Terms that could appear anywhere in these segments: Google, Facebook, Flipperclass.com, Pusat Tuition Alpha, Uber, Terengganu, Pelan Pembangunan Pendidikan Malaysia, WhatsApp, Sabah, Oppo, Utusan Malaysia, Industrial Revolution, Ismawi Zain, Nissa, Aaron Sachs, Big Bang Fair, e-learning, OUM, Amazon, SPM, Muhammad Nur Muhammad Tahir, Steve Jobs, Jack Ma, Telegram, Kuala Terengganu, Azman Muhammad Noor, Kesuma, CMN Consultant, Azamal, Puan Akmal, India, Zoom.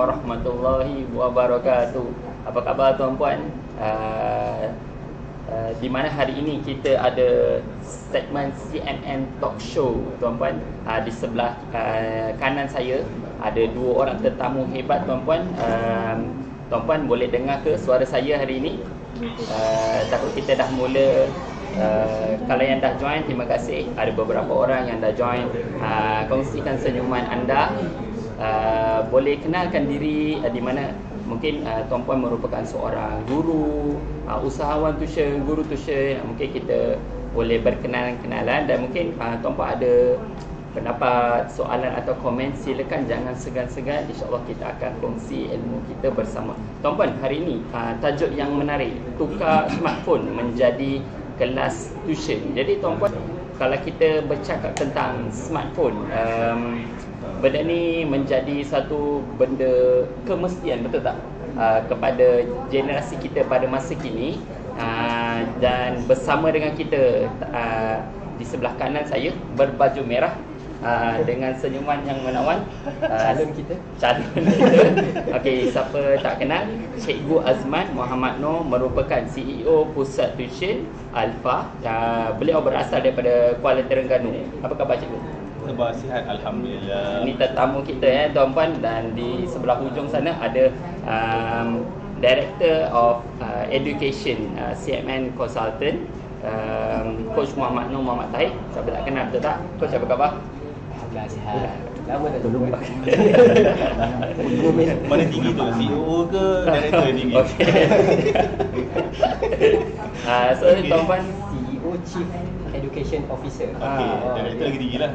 warahmatullahi wabarakatuh. Apa khabar tuan-puan? Di mana hari ini kita ada segmen CMN Talk Show, tuan-puan. Di sebelah kanan saya ada dua orang tetamu hebat, tuan-puan. Tuan-puan boleh dengar ke suara saya hari ini? Takut kita dah mula. Kalau yang dah join, terima kasih. Ada beberapa orang yang dah join. Kongsikan senyuman anda. Boleh kenalkan diri, di mana mungkin tuan-puan merupakan seorang guru, usahawan tuition, guru tuition. Mungkin kita boleh berkenalan-kenalan, dan mungkin tuan-puan ada pendapat, soalan atau komen, silakan jangan segan-segan. InsyaAllah kita akan kongsi ilmu kita bersama. Tuan-puan, hari ini tajuk yang menarik, tukar smartphone menjadi kelas tuition. Jadi tuan-puan, kalau kita bercakap tentang smartphone, benda ni menjadi satu benda kemestian, betul tak? Kepada generasi kita pada masa kini. Dan bersama dengan kita di sebelah kanan saya, berbaju merah, dengan senyuman yang menawan, calon kita. Okey, siapa tak kenal, Cikgu Azman Muhammad Noor merupakan CEO Pusat Tuition Alpha. Beliau berasal daripada Kuala Terengganu. Apa khabar cikgu? Sebab sihat, alhamdulillah. Ini tetamu kita ya, tuan-puan, dan di sebelah hujung sana ada Director of Education CMN Consultant, Coach Muhammad Nur Muhammad Tahir. Siapa tak kenal, betul tak? Coach, apa khabar? Alhamdulillah, sihat. Lama tak jumpa. Mana tinggi tu? CEO ke Director tinggi? Okay. So, tuan-puan, CEO Chief Education Officer. Okay, Director lagi tinggi lah.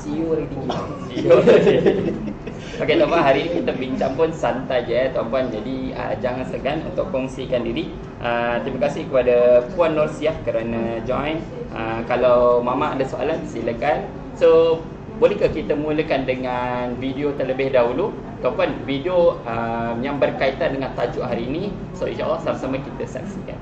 CEO lagi tinggi. Okey, tuan-puan, hari ini kita bincang pun santai je, tuan-puan. Jadi jangan segan untuk kongsikan diri. Terima kasih kepada Puan Nur Siah kerana join. Kalau Mama ada soalan, silakan. So, bolehkah kita mulakan dengan video terlebih dahulu? Tuan-puan, video yang berkaitan dengan tajuk hari ini. So, insyaAllah sama-sama kita saksikan.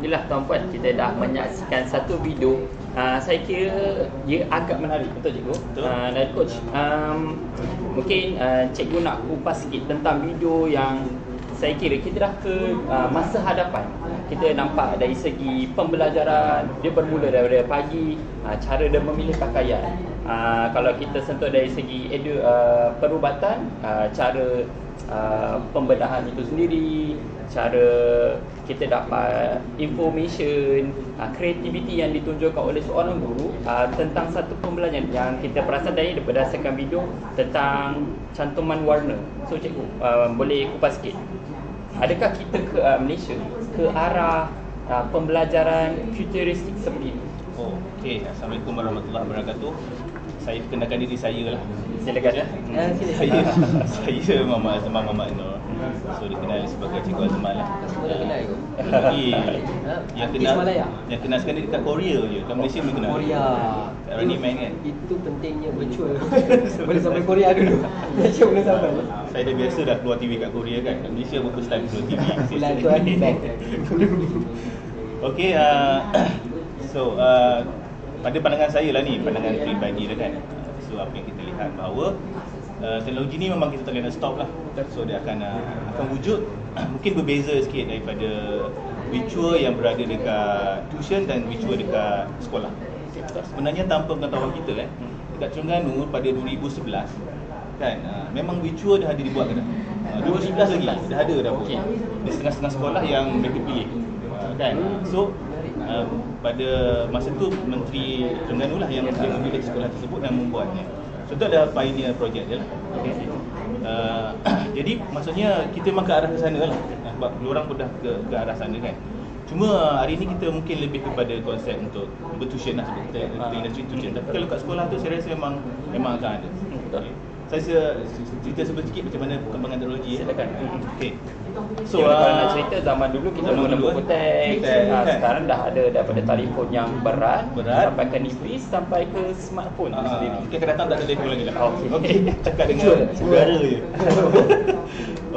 Inilah tuan-puan, kita dah menyaksikan satu video. Saya kira dia agak menarik, betul cikgu? Betul. Dan coach, mungkin cikgu nak kupas sikit tentang video yang saya kira kita dah ke masa hadapan. Kita nampak dari segi pembelajaran, dia bermula daripada pagi, cara dia memilih pakaian. Kalau kita sentuh dari segi perubatan, cara pembedahan itu sendiri, cara kita dapat information, kreativiti yang ditunjukkan oleh seorang guru tentang satu pembelajaran yang kita perasan dari berdasarkan video tentang cantuman warna. So cikgu, boleh kupas sikit, adakah kita ke Malaysia ke arah pembelajaran futuristik seperti ini? Oh, okey. Assalamualaikum warahmatullahi wabarakatuh. Saya perkenalkan diri saya lah. Silakan. Saya Muhammad Nur. So dikenali sebagai Cikgu Azamal lah. Semua dah kenal aku. Yang kenal sekarang ni dekat Korea je. Kat Malaysia pun kenal Korea. Kat Running Man kan. Itu pentingnya virtual. Boleh sampai Korea dulu. Malaysia boleh sampai. Saya dah biasa dah keluar TV kat Korea kan. Kat Malaysia pun first time keluar TV. Bulan tu ada back. Okey, so pada pandangan saya lah ni, pandangan pribadi lah kan. So apa yang kita lihat bahawa teknologi ni memang kita tak boleh nak stop lah. So dia akan wujud, mungkin berbeza sikit daripada virtual yang berada dekat tuition dan virtual dekat sekolah. Sebenarnya tanpa pengetahuan kita dekat Terengganu pada 2011 kan, memang virtual dah ada dibuat kan. 2011 lagi dah ada dah pun. Di setengah-setengah sekolah yang mereka pilih kan. So pada masa tu Menteri Terengganu lah yang memilih sekolah tersebut dan membuatnya. So itu adalah pioneer project dia lah. Jadi maksudnya kita memang ke arah ke sana lah, sebab diorang pun dah ke arah sana kan. Cuma hari ni kita mungkin lebih kepada konsep untuk bertuition lah, sebab kita industri tuition. Tapi kalau kat sekolah tu saya rasa memang akan ada. Okay. Saya cerita sedikit macam mana perkembangan teknologi. Silakan. Okay. So kalau nak cerita zaman dulu kita menggunakan buku teks. Sekarang dah ada daripada telefon yang berat sampai ke nipis sampai ke smartphone sendiri. Kita datang tak ada telefon lagi lah. Okey. Cakap dengan suara je.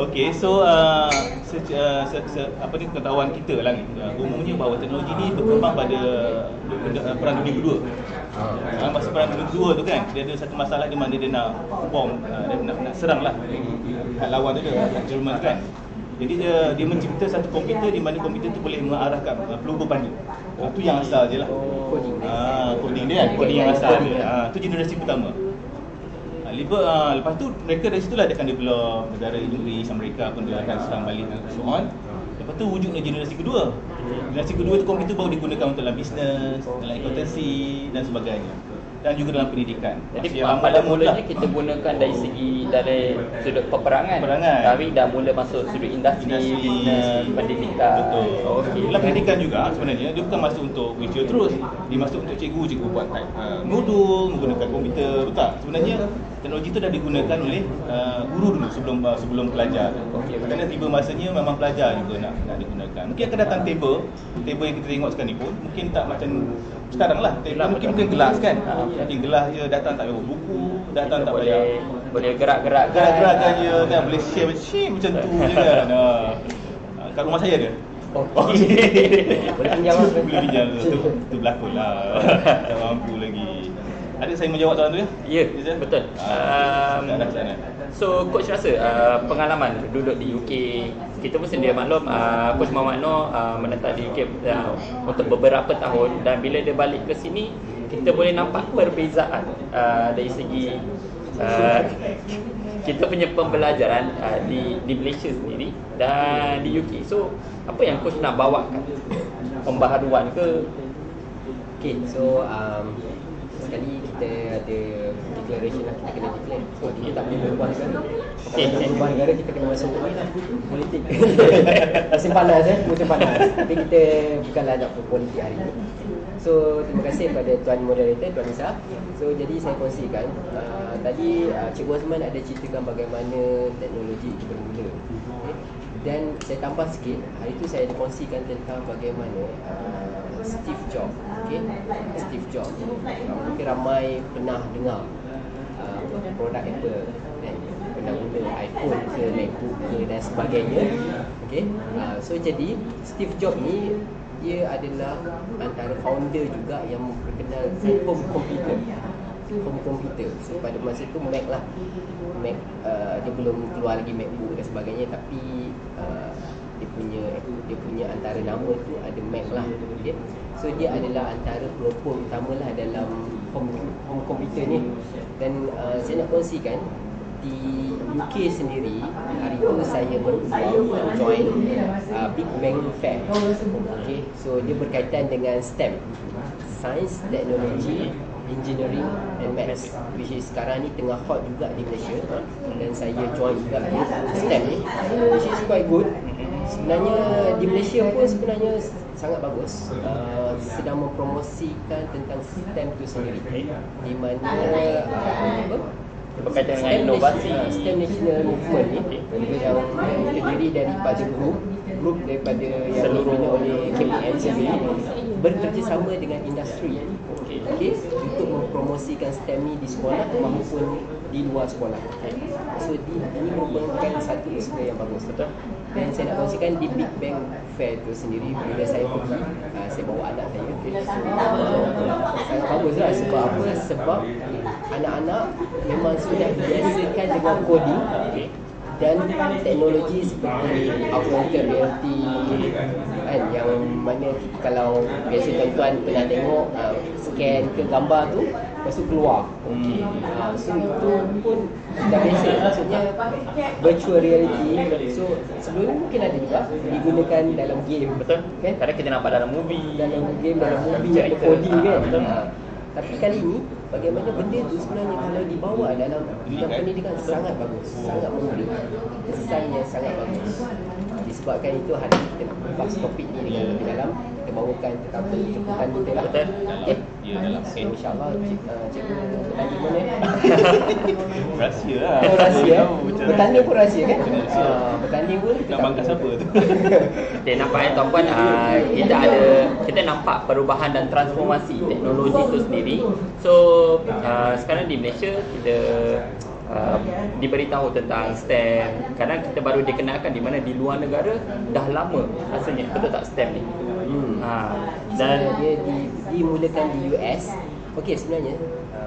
Okey. So apa ni pengetahuan kita lah ni. Umumnya bahawa teknologi ni berkembang pada Perang Dunia Kedua. Masa Perang Dunia Kedua tu kan dia ada satu masalah di mana dia nak bom, dia nak seranglah lawan dia Jerman kan. Jadi dia mencipta satu komputer di mana komputer tu boleh mengarahkan peluru pandu. Itu yang asal je lah. Coding dia kan, coding yang asal dia. Itu generasi pertama. Lepas tu mereka dari situlah dia akan develop negara Inggris, Amerika pun dia akan serang balik dan so on. Lepas tu wujudnya generasi kedua. Generasi kedua tu komputer baru digunakan untuk dalam bisnes, dalam akuntansi dan sebagainya, dan juga dalam pendidikan. Jadi pada mulanya kita gunakan dari segi dari sudut peperangan. Tapi dah mula masuk sudut industri, bisnes, pendidikan. Betul. Okey. Dalam pendidikan juga sebenarnya dia bukan masuk untuk video terus, dia masuk untuk cikgu buat type modul menggunakan komputer, betul. Sebenarnya teknologi itu dah digunakan oleh guru dulu sebelum pelajar. Okey. Kerana tiba masanya memang pelajar juga nak digunakan. Mungkin akan datang table yang kita tengok sekarang ni pun mungkin tak macam sekarang lah. Table mungkin gelas kan. Mungkin gelas je, datang tak payah buku, datang tak payah boleh gerak-gerakkan je kan, boleh share macam tu je kan. Kat rumah saya ada. Okey. Boleh pinjam. Tu berlakon lah. Tak mampu lagi. Ada saya menjawab soalan tu ya? Ya, betul. So coach rasa pengalaman duduk di UK, kita pun sedia maklum coach Muhammad Noor menetap di UK untuk beberapa tahun, dan bila dia balik ke sini kita boleh nampak perbezaan dari segi kita punya pembelajaran di Malaysia sendiri dan di UK. So apa yang coach nak bawakan? Pembaharuan ke? Okay, so sekali kita ada declaration lah, kita kena declare. So kita tak boleh berubah negara. Kalau nak berubah negara kita kena masuk politik. Musim panas tapi kita bukanlah nak berpolitik hari ini. So terima kasih kepada Tuan Moderator, Tuan Nisa. So jadi saya kongsikan tadi Cikgu Azman ada ceritakan bagaimana teknologi itu bermula. Dan saya tambah sikit, hari itu saya dikongsikan tentang bagaimana Steve Jobs. Okay? Steve Jobs mungkin ramai pernah dengar produk Apple, kan? Pernah guna iPhone ke Macbook ke dan sebagainya. Okay? So jadi Steve Jobs ni dia adalah antara founder juga yang memperkenalkan home computer. So pada masa tu Mac dia belum keluar lagi Macbook dan sebagainya, tapi dia punya antara nama tu ada Mac lah. Okay? So dia adalah antara pelopor utama lah dalam home computer ni. Dan saya nak kongsikan di UK sendiri, hari tu saya berpeluang join Big Bang Fair. Okay, so dia berkaitan dengan STEM, Science, Technology, Engineering and Maths, which is sekarang ni tengah hot juga di Malaysia. Dan saya join juga di STEM ni, which is quite good. Sebenarnya di Malaysia pun sebenarnya sangat bagus, sedang mempromosikan tentang STEM tu sendiri, di mana berkaitan dengan inovasi. STEM National Movement ni yang terdiri daripada grup daripada yang dibina oleh CMN Consultant bekerjasama dengan industri, okay, untuk mempromosikan STEM ni di sekolah maupun di luar sekolah. So ini merupakan satu usaha yang bagus, betul. Dan saya nak kongsikan di Big Bang Fair tu sendiri, bila saya pergi saya bawa anak saya. Sangat bagus lah, sebab anak-anak memang sudah biasakan dengan coding dan teknologi seperti augmented reality kan, yang mana kalau biasa tuan-tuan pernah tengok scan ke gambar tu lepas tu keluar. So itu pun dah biasa, maksudnya virtual reality. So sebelum mungkin ada juga digunakan dalam game, betul kan, kadang kita nampak dalam movie ada coding kan, betul. Tapi kali ini bagaimana benda tu sebenarnya kalau dibawa dalam pendidikan sangat bagus, sangat mudah, kesan yang sangat bagus. Di disebabkan itu hari ini kita nak bahas topik ni dengan lebih dalam. Kita bawakan tetapi jemputan kita lah. Okay? Ya, dalam. So insyaAllah cikgu petani pun ya. Rahsia lah. Oh, rahsia eh? Petani pun rahsia kan? Petani pun kita tak bangga siapa tu. Kita nampak ya tuan-puan, kita ada, kita nampak perubahan dan transformasi teknologi itu sendiri. So sekarang di Malaysia kita diberitahu tentang STEM. Kadang kita baru dikenalkan di mana di luar negara dah lama rasanya, betul tak STEM ni? Dan dia dimulakan di US. Okey, sebenarnya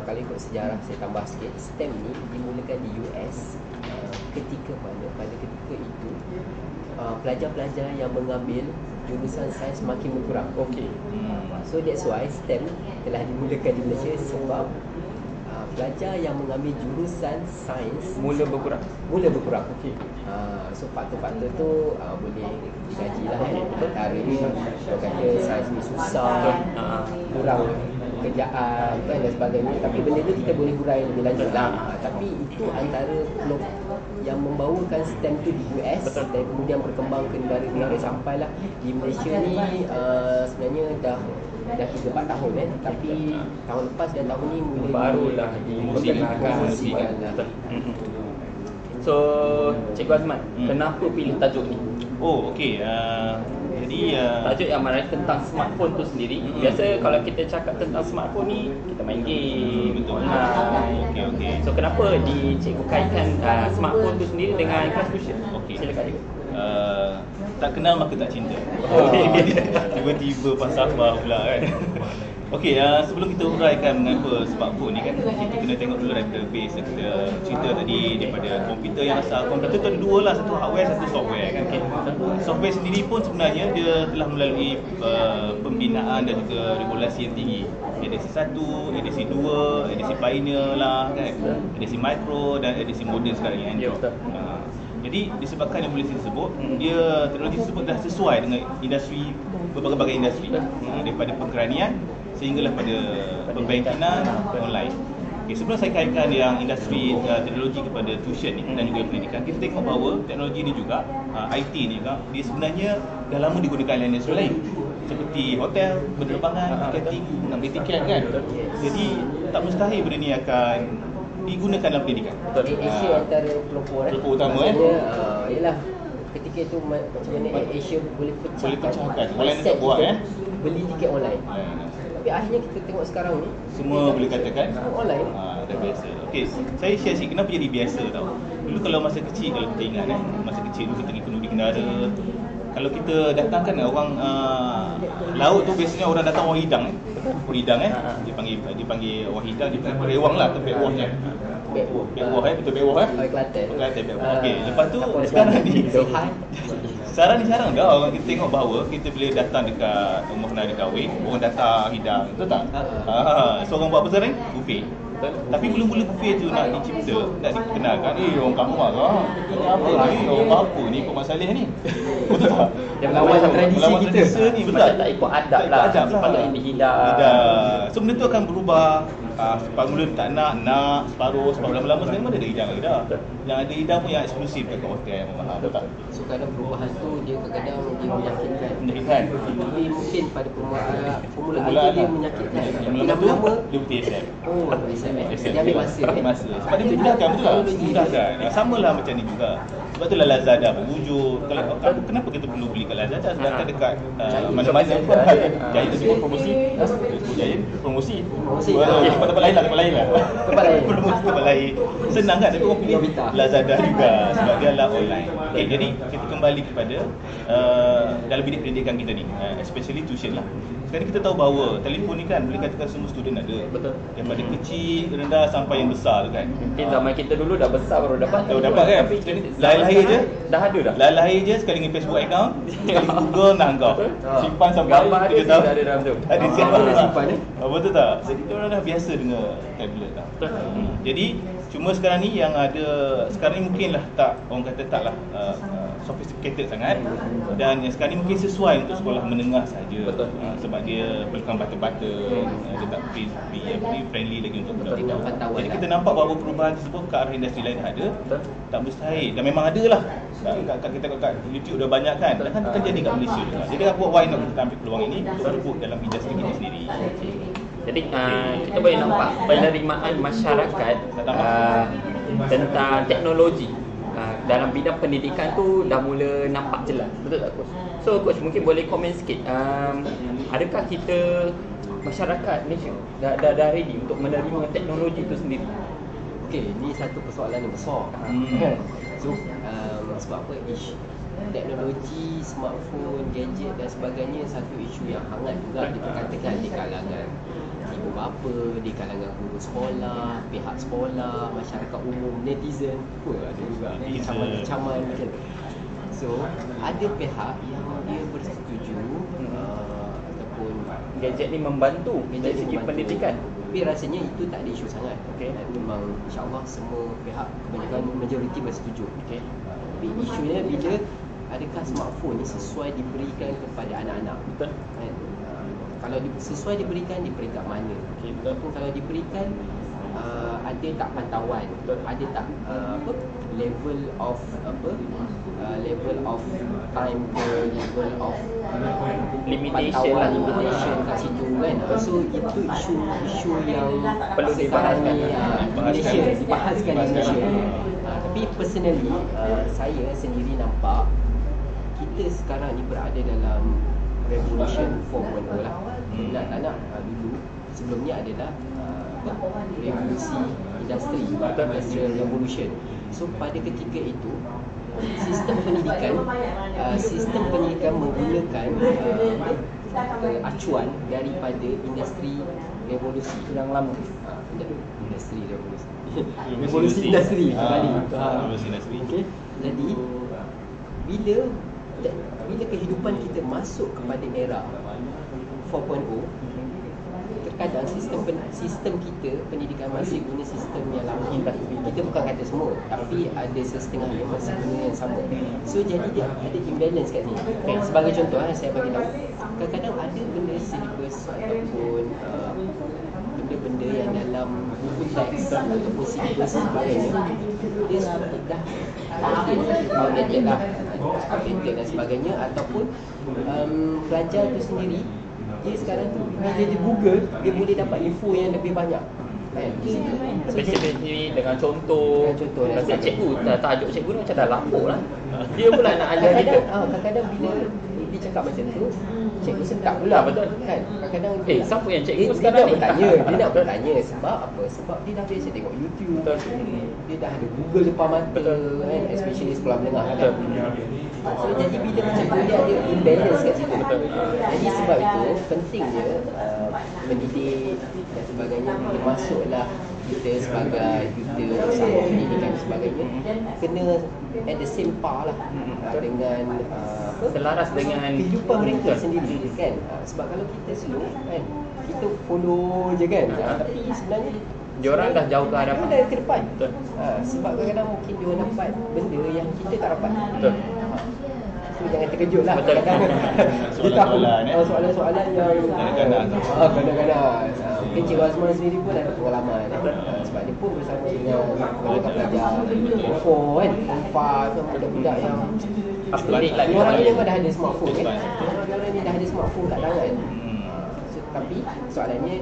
kalau ikut sejarah, saya tambah sikit, STEM ni dimulakan di US ketika mana? Pada ketika itu pelajar-pelajar yang mengambil jurusan sains makin berkurang. Okey. So that's why STEM telah dimulakan di Malaysia sebab pelajar yang mengambil jurusan sains mula berkurang. Okey. So faktor-faktor tu boleh dikaji lah kan. Hari ni orang kata sains ni susah, kurang pekerjaan kan, dan sebagainya. Tapi benda tu kita boleh hurai lebih lanjut lah. Tapi itu antara blok yang membawakan STEM tu di US. Betul. Dan kemudian berkembang ke negara-negara sampailah di Malaysia ni sebenarnya dah 3-4 tahun kan, tapi tahun lepas dan tahun ni mula barulah dimusikkan. So Cikgu Azman, kenapa pilih tajuk ni? Oh okey, jadi tajuk yang menarik tentang smartphone tu sendiri. Biasa kalau kita cakap tentang smartphone ni kita main game, betul online. Okey. So kenapa Cikgu kaitkan smartphone tu sendiri dengan kelas tuition? Okey, silakan Cikgu. Tak kenal maka tak cinta. Tiba-tiba pasal apa pula kan. Okey, sebelum kita uraikan mengapa smartphone ni kan, kita kena tengok dulu daripada base yang kita cerita tadi, daripada komputer yang asal. Komputer tu ada dua lah, satu hardware, satu software kan. Okay. Software sendiri pun sebenarnya dia telah melalui pembinaan dan juga regulasi yang tinggi. Edisi 1, edisi 2, edisi pioneer lah kan, edisi micro dan edisi modern sekarang ni. Jadi disebabkan evolusi tersebut, dia teknologi tersebut dah sesuai dengan industri, berbagai-bagai industri, daripada pengkeranian sehinggalah pada perbankinan online. Okay, sebelum saya kaitkan yang industri teknologi kepada tuition ni dan juga pendidikan, kita tengok bahawa teknologi ni juga, IT ni juga, dia sebenarnya dah lama digunakan dalam industri lain seperti hotel, penerbangan, marketing, tiket kan. Jadi tak mustahil benda ni akan digunakan dalam pendidikan. Asia antara pelopor utama kan. Yalah, ketika itu macam mana Asia boleh pecahkan online untuk buat beli tiket online. Tapi akhirnya kita tengok sekarang ni semua boleh katakan online. Dah biasa. Okey, saya share sikit kenapa jadi biasa tau. Dulu kalau masa kecil, kalau kita ingat kan, masa kecil dulu kita pergi kenduri kendara. Kalau kita datangkan orang laut tu biasanya orang datang orang hidang kan. Orang hidang kan. Dipanggil orang hidang, dipanggil perewang lah, tepek wah kan. Betul bewah. Kelate bewah. Okey, lepas tu sekarang ni sekarang dah orang kita tengok bahawa kita boleh datang dekat rumah kenali kahwin, orang datang hidang. Betul tak? So orang buat apa sekarang? Buffet. Tapi mula-mula buffet tu nak dicipta, nak dikenalkan, orang kampung lah, orang apa ni, Pak Mat Saleh ni, betul tak? Dia melawan tradisi kita ni, betul tak? Tak ikut adab lah, sepatutnya dihidang. So benda tu akan berubah, mula tak nak, separuh lama-lama sebenarnya mana ada hidang. Yang ada hidang pun yang eksklusif dekat hotel, betul tak? So kadang perubahan tu dia kadang dia menyakitkan. Jadi mungkin pada permulaan dia menyakitkan, lama-lama dia putih dia ambil masa. Sebab dia mudahkan, betul tak? Mudahkan. Sama lah macam ni juga. Sebab tu lah Lazada berwujud. Kenapa kita perlu beli kat Lazada? Sedangkan dekat mana-mana pun Jaya tu pun promosi. Tempat lain lah. Tempat lain. Senang kan? Tapi orang pilih Lazada juga sebab dia lah online. Jadi kita kembali kepada dalam bidik pendidikan kita ni, especially tuition lah. Sekarang kita tahu bahawa telefon ni kan boleh katakan semua student ada. Betul. Daripada kecil, rendah sampai yang besar tu kan. Mungkin zaman kita dulu dah besar baru dapat. Dapat kan? Lahir-lahir je dah ada dah. Lahir-lahir je sekali dengan Facebook account, Google nak kau simpan sampai dia tahu ada dalam tu. Ada siapa nak simpan ni? Betul tak? Jadi orang dah biasa dengan tablet dah. Jadi cuma sekarang ni yang ada sekarang ni mungkinlah tak orang kata taklah sophisticated sangat, dan yang sekarang ni mungkin sesuai untuk sekolah menengah saja. Sebab dia perlukan bata-bata, dia tak friendly lagi untuk budak-budak. Jadi kita nampak bahawa perubahan tersebut ke arah industri lain ada. Tak mustahil, dan memang ada lah. Kita kat YouTube dah banyak kan, dan kan terjadi kat Malaysia juga. Jadi why not kita ambil peluang ini untuk berebut dalam industri kita sendiri. Jadi kita boleh nampak penerimaan masyarakat tentang teknologi dalam bidang pendidikan tu dah mula nampak jelas. Betul tak Coach? So Coach mungkin boleh komen sikit, adakah kita masyarakat Malaysia dah ready untuk menerima teknologi tu sendiri? Okey, ni satu persoalan yang besar. So sebab apa teknologi, smartphone, gadget dan sebagainya satu isu yang hangat juga diperkatakan di kalangan ibu bapa, di kalangan guru sekolah, pihak sekolah, masyarakat umum, netizen, ada juga ancaman-ancaman macam tu. So, ada pihak yang dia bersetuju ataupun gadget ni membantu dari segi pendidikan. Tapi rasanya itu tak ada isu sangat. Memang insya-Allah semua pihak, kebanyakan majoriti bersetuju. Tapi isunya bila adakah smartphone ni sesuai diberikan kepada anak-anak. Betul. Kalau sesuai diberikan di peringkat mana, ataupun kalau diberikan ada tak pantauan, ada tak level of level of time ke, level of limitation lah, limitation kat situ kan. So itu isu yang perlu dibahaskan di Malaysia. Tapi personally saya sendiri nampak kita sekarang ni berada dalam Revolution 4.0 lah. Dulu sebelumnya adalah revolusi industri, Industrial Revolution. So pada ketika itu sistem pendidikan menggunakan acuan daripada industri revolusi yang lama. Industri revolusi. Revolusi industri kembali. Revolusi industri. Okey. Jadi bila kehidupan kita masuk kepada era 4.0, terkadang sistem kita pendidikan masih guna sistem yang lama. Kita bukan kata semua, tapi ada setengah yang masih guna yang sama. So jadi dia ada imbalance kat sini. Sebagai contoh, saya bagi tahu, kadang-kadang ada benda silibus ataupun benda-benda yang dalam buku teks ataupun silibus sebagainya, dia sudah outdated dan sebagainya, ataupun pelajar tu sendiri dia sekarang tu bila dia Google dia boleh dapat info yang lebih banyak. Spesifikasi dengan contoh macam cikgu, tajuk cikgu ni macam dah lapuk lah, dia pula nak ajar kita. Kadang-kadang bila dia cakap macam tu, cikgu sentak pula. Betul kan? Kadang-kadang siapa yang cikgu sekarang ni? Dia nak bertanya sebab apa? Sebab dia dah biasa tengok YouTube, dia dah ada Google depan mata kan, especially sekolah menengah kan. So jadi bila macam tu dia ada imbalance kat situ. Jadi sebab itu pentingnya mendidik dan sebagainya, bila masuklah kita sebagai duta bersama pendidikan dan sebagainya, kena at the same par lah dengan selaras dengan kehidupan mereka sendiri kan. Sebab kalau kita slow kan, kita follow je kan, tapi sebenarnya diorang dah jauh ke hadapan, dah ke depan. Sebab kadang-kadang mungkin diorang dapat benda yang kita tak dapat. Betul. So jangan terkejut lah soalan-soalan yang kadang-kadang Encik Azman sendiri pun ada pengalaman sebab dia pun bersama dengan orang-orang pelajar Oppo kan, budak-budak yang orang ni dah ada smartphone kan, orang ni dah ada smartphone kat tangan. Tapi soalannya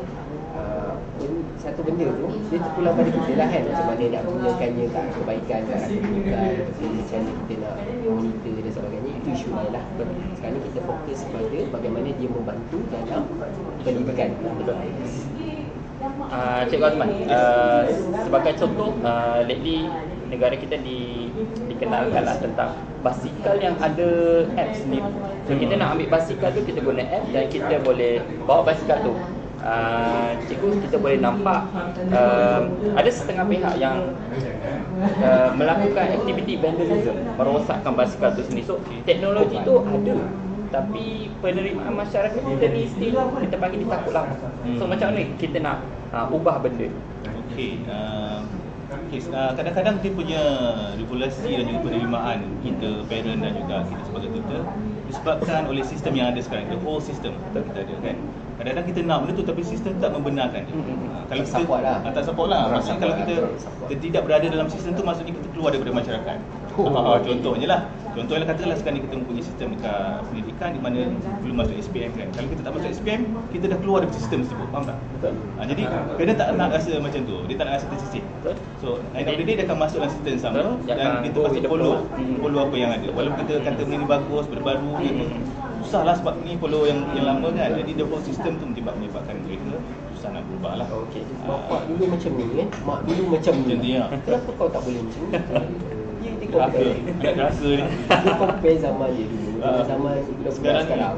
satu benda tu dia terpulang pada kita lah kan, macam mana nak gunakannya kat kebaikan, kat rasa kebaikan, macam mana kita nak monitor dan sebagainya. Itu isu lain lah. Sekarang kita fokus pada bagaimana dia membantu dalam pendidikan. Cikgu Azman, sebagai contoh, lately negara kita dikenalkan lah tentang basikal yang ada apps ni. So kita nak ambil basikal tu, kita guna app dan kita boleh bawa basikal tu. Cikgu, kita boleh nampak ada setengah pihak yang melakukan aktiviti vandalism, merosakkan basikal tu sendiri. So teknologi tu ada, tapi penerimaan masyarakat kita ni still kita panggil ni takut lama. So macam mana kita nak ubah benda? Kadang-kadang dia punya regulasi dan juga penerimaan kita parent dan juga kita sebagai tutor disebabkan oleh sistem yang ada sekarang, the whole system kita ada kan. Kadang-kadang kita nak benda tu tapi sistem tak membenarkan dia. Kalau kita support lah. Tak support lah. Maksudnya kalau kita tidak berada dalam sistem tu, maksudnya kita keluar daripada masyarakat. Contohnya katakanlah sekarang kita mempunyai sistem dekat pendidikan di mana belum masuk SPM kan. Kalau kita tak masuk SPM, kita dah keluar dari sistem tersebut, faham tak? Betul. Jadi parent tak nak rasa macam tu, dia tak nak rasa tersisih. So end of the day dia akan masuk dalam sistem sama dan kita pasti follow apa yang ada. Walaupun kita kata benda ni bagus, benda baru, susah lah sebab ni follow yang lama kan. Jadi the whole system tu menyebabkan mereka susah nak berubah lah. Okey, bapak dulu macam ni kan, mak dulu macam ni, kenapa kau tak boleh macam ni? Tak rasa ni. Dia compare zaman dia dulu dengan zaman budak-budak sekarang.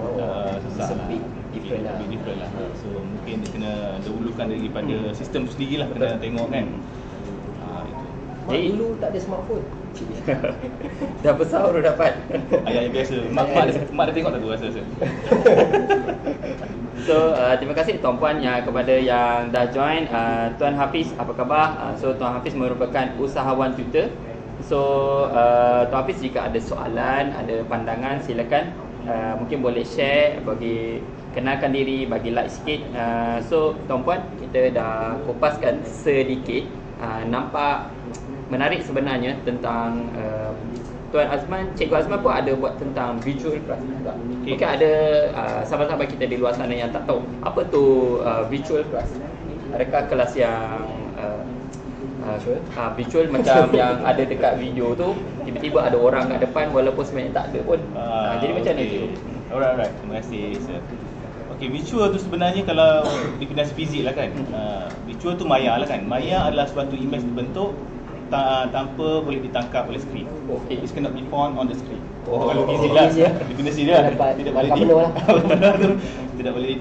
It's a bit different lah. So mungkin dia kena dahulukan daripada sistem sendiri lah. Kena tengok kan. Mak dulu tak ada smartphone. Dah besar baru dapat. Ayah biasa. Mak dah tengok tak tu rasa-rasa. So terima kasih tuan-puan kepada yang dah join. Tuan Hafiz, apa khabar? So Tuan Hafiz merupakan usahawan tutor. So Tuan Hafiz, jika ada soalan, ada pandangan, silakan mungkin boleh share, bagi kenalkan diri, bagi like sikit. So tuan-puan, kita dah kopaskan sedikit, nampak menarik sebenarnya tentang Tuan Azman, Cikgu Azman pun ada buat tentang virtual class. Mungkin ada sahabat-sahabat kita di luar sana yang tak tahu apa tu virtual class. Adakah kelas yang virtual macam yang ada dekat video tu, tiba-tiba ada orang kat depan walaupun sebenarnya tak ada pun. Jadi macam mana tu? Alright, terima kasih sir. Okay, virtual tu sebenarnya kalau definisi fizik lah kan. Virtual tu maya lah kan. Maya adalah suatu image terbentuk tanpa boleh ditangkap oleh skrin. Okay. It cannot be found on the screen. Kalau fizik lah, definisi dia tidak boleh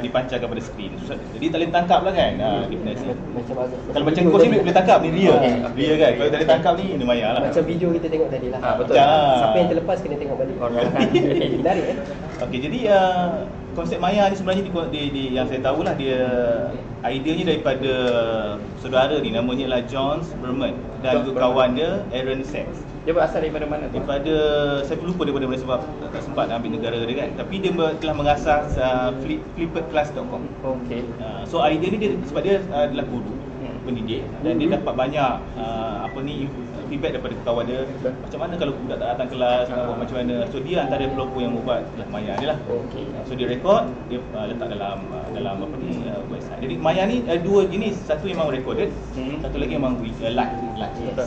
dipancarkan pada skrin. Jadi tak boleh tangkap lah kan. Definisi. Kalau macam kos ni boleh tangkap ni dia. Dia kan. Kalau tak boleh tangkap ni dia maya lah. Macam video kita tengok tadi lah. Betul. Siapa yang terlepas kena tengok balik. Menarik eh. Okey, jadi konsep maya ni sebenarnya yang saya tahulah dia ideanya daripada saudara ni, namanya ialah John Berman dan juga kawan dia Aaron Sachs. Dia berasal daripada mana? Daripada, saya lupa daripada mana sebab tak sempat ambil negara dia kan. Tapi dia telah mengasas flipperclass.com. Okey. So idea ni dia sebab dia adalah guru pendidik dan dia dapat banyak feedback daripada kawan dia, macam mana kalau budak tak datang kelas, buat macam mana. So dia antara pelopor yang membuat maya ni lah. So dia rekod, dia letak dalam website. Jadi maya ni dua jenis, satu memang recorded, satu lagi memang live.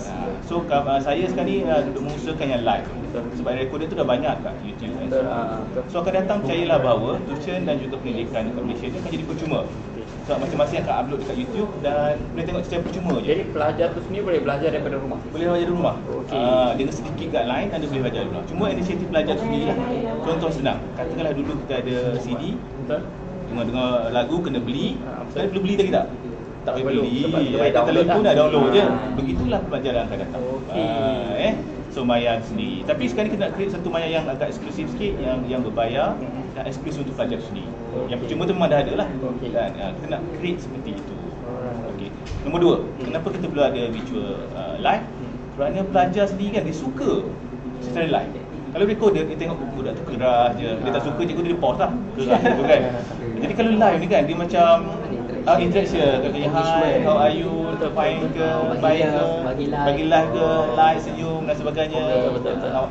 So saya sekarang ni duduk mengusahakan yang live sebab recorded tu dah banyak kat YouTube. So akan datang, percayalah bahawa tuition dan juga pendidikan dekat Malaysia ni akan jadi percuma. So masing-masing akan upload dekat YouTube dan boleh tengok secara percuma je. Jadi pelajar tu sendiri boleh belajar daripada rumah? Boleh belajar dari rumah. Dengan sedikit guideline dan dia boleh belajar dari rumah. Cuma inisiatif pelajar tu sendiri lah. Contoh senang, katakanlah dulu kita ada CD, dengar lagu kena beli. Sekarang perlu beli lagi tak? Tak boleh beli, kita telefon dah download je. Begitulah pelajaran akan datang. So maya sendiri. Tapi sekarang kita nak create satu maya yang agak eksklusif sikit, yang berbayar dan eksklusif untuk pelajar sendiri. Yang percuma tu memang dah ada lah. Dan kita nak create seperti itu. Nombor dua, kenapa kita perlu ada virtual live? Kerana pelajar sendiri kan, dia suka secara live. Kalau recorded, dia tengok budak tu keras je, dia tak suka cikgu, dia pause lah. Jadi kalau live ni kan, dia macam interaction, kata hi, how are you, fine ke, baik ke, bagi like ke, like, senyum dan sebagainya.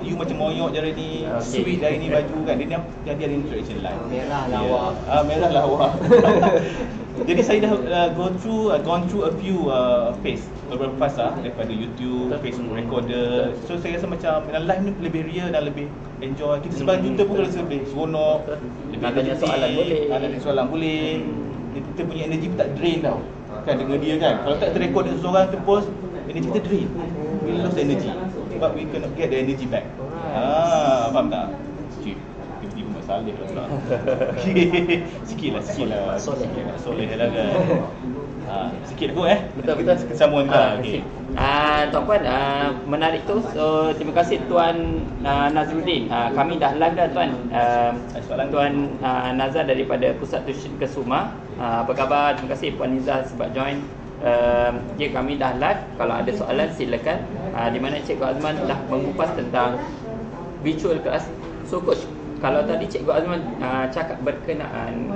You macam moyok je hari ni, sweet hari ni baju kan. Dia ada interaction live. Merah lawa. Jadi saya dah gone through a few phase, beberapa fasa daripada YouTube, Facebook recorder. So saya rasa macam live ni lebih real dan lebih enjoy. Kita sebagai tutor pun rasa lebih seronok, lebih tanya soalan boleh. Kita punya energi pun tak drain tau kan dengan dia kan. Kalau tak terrecord dengan seorang tu post, energi kita drain. We lose energy. But we cannot get the energy back. Faham tak? Tiba-tiba masalah dia pula. Sikit lah kan. Sikit aku Betul kesambungan kita. Okey. Tuan-puan, menarik tu. So terima kasih Tuan Nazruddin. Kami dah live dah Tuan. Tuan Nazar daripada Pusat Tuition Kesuma. Apa khabar? Terima kasih Puan Nizar sebab join. Kami dah live. Kalau ada soalan silakan. Di mana Cikgu Azman telah mengupas tentang virtual class. So coach, kalau tadi Cikgu Azman cakap berkenaan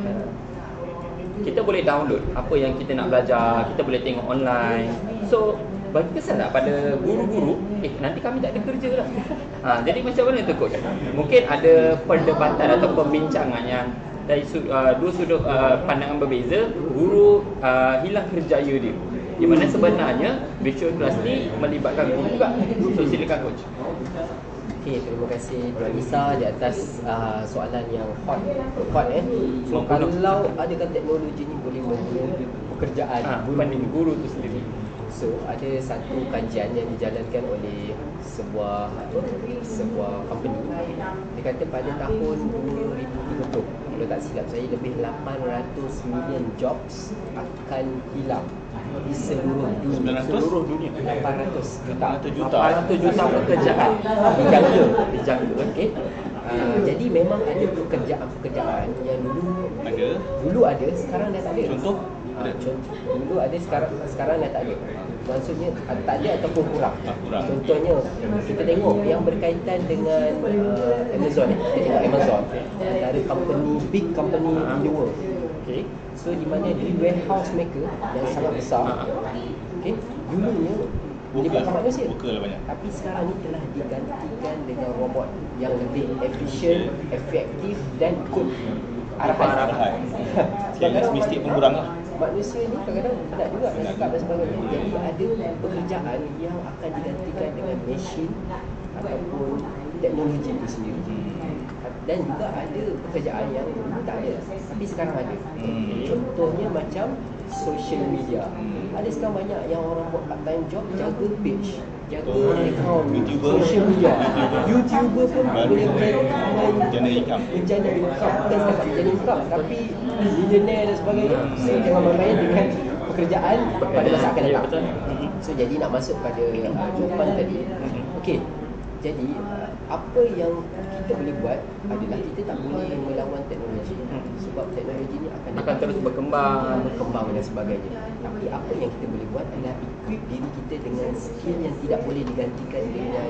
kita boleh download apa yang kita nak belajar, kita boleh tengok online. So bagi kesan tak pada guru-guru, nanti kami tak ada kerja lah. Jadi macam mana tu coach? Mungkin ada perdebatan atau pembincangan yang dari dua sudut pandangan berbeza. Guru hilang kerjaya dia, di mana sebenarnya virtual class ni melibatkan guru juga. So silakan coach. Okay, terima kasih Tuan Lisa di atas soalan yang hot. So, kalau adakah teknologi ni boleh membunuh pekerjaan guru tu sendiri? So, ada satu kajian yang dijalankan oleh sebuah company. Dia kata pada tahun 2030, kalau tak silap saya, lebih 800 million jobs akan hilang di seluruh dunia. 800 juta pekerjaan dijaga. Okey. Jadi memang ada pekerjaan yang dulu ada sekarang dah tak ada. Contoh dulu ada sekarang dah tak ada. Maksudnya tak ada ataupun kurang. Contohnya kita tengok yang berkaitan dengan Amazon. Antara big company in the world. Okay. So di mana di warehouse maker yang sangat besar. Okay. Dulunya melibatkan manusia. Tapi sekarang ni telah digantikan dengan robot yang lebih efisien, efektif dan good. Arahan. Sebab mistik mengurang lah. Manusia ni kadang-kadang tak juga cakap dan sebagainya. Jadi ada pekerjaan yang akan digantikan dengan mesin ataupun teknologi itu sendiri. Dan juga ada pekerjaan yang tak ada tapi sekarang ada. Contohnya macam social media. Ada sekarang banyak yang orang buat part time job, jaga page, jaga account social media. YouTuber pun boleh menjana income tapi millionaire dan sebagainya. Saya jangan main dengan pekerjaan pada masa akan datang. So jadi nak masuk pada jawapan tadi. Okey. Jadi apa yang kita boleh buat adalah kita tak boleh melawan teknologi sebab teknologi ini akan terus berkembang dan sebagainya. Tapi apa yang kita boleh buat adalah equip diri kita dengan skill yang tidak boleh digantikan dengan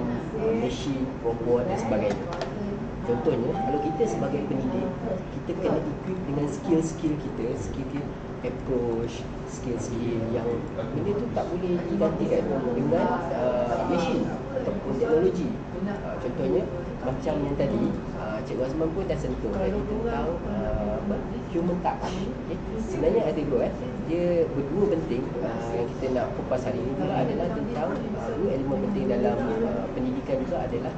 mesin, robot dan sebagainya. Contohnya, kalau kita sebagai pendidik, kita kena equip dengan skill-skill kita, skill approach, skill-skill yang benda tu tak boleh digantikan dengan mesin ataupun teknologi. Contohnya macam yang tadi Cikgu Azman pun dah sentuh tadi tentang human touch. Okay. Sebenarnya ada dua dia berdua penting yang kita nak kupas hari ini adalah tentang dua elemen penting dalam pendidikan juga adalah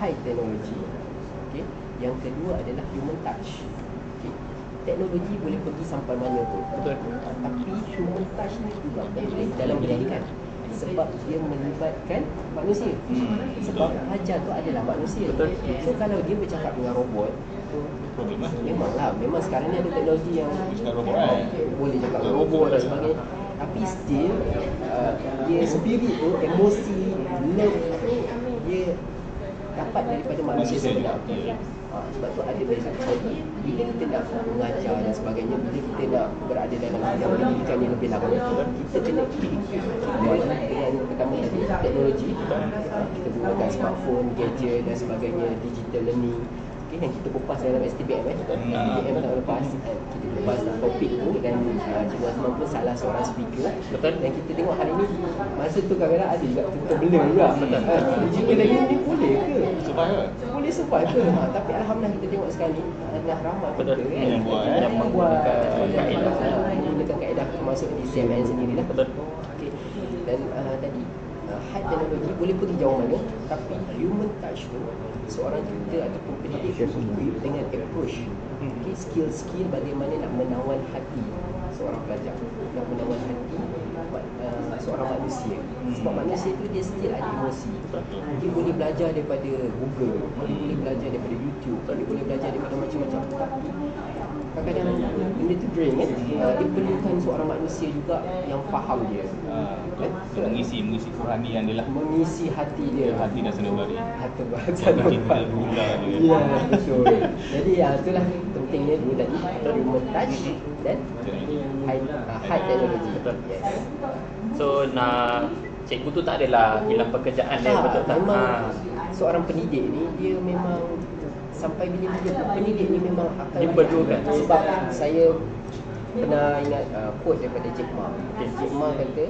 high technology. Okay. Yang kedua adalah human touch. Okay. Teknologi boleh pergi sampai mana pun. Betul. Tapi human touch ni juga penting dalam pendidikan. Sebab dia melibatkan manusia. Sebab ajar tu adalah manusia. Betul. So kalau dia bercakap dengan robot, memang sekarang ni ada teknologi yang boleh cakap dengan robot dan sebagainya. Tapi still dia spirit tu, emosi, love tu dia dapat daripada manusia sebenarnya. Sebab tu ada banyak lagi. Bila kita nak mengajar dan sebagainya, bila kita nak berada dalam bidang pendidikan yang lebih lama, kita kena dengan pertama tadi teknologi. Kita gunakan smartphone, gadget dan sebagainya, digital learning. Okay, yang kita kupas dalam STPM STPM tahun lepas, kita kupas topik tu dan Cikgu Azman pun salah seorang speaker. Betul. Dan kita tengok hari ni masa tu kadang-kadang ada juga terbelah juga. Betul. Digital learning ni boleh ke? Boleh survive ke? Tapi alhamdulillah kita tengok sekarang ni dah ramai menggunakan kaedah termasuk di CMN sendiri lah. Betul. Okay. Dan tadi high technology boleh pergi jauh mana, tapi human touch tu seorang kita ataupun pendidik equip dengan approach. Okay, skill bagaimana nak menawan hati seorang pelajar, nak menawan hati seorang manusia. Sebab manusia tu dia still ada emosi. Dia boleh belajar daripada Google, dia boleh belajar daripada YouTube, dia boleh belajar daripada macam-macam. Kadang-kadang benda tu drain kan? Dia perlukan seorang manusia juga yang faham dia. Untuk mengisi rohani yang adalah mengisi hati dia. Hati dan sanubari. Hati dan sanubari. Hati dan sanubari. Ya, betul. Jadi itulah pentingnya gunakan remote touch dan high technology. Yes. So nak cikgu tu tak adalah hilang pekerjaan dia, betul tak? Seorang pendidik ni dia memang sampai bila-bila pendidik ni memang akan diperlukan. Sebab saya pernah ingat quote daripada Jack Ma. Jack Ma kata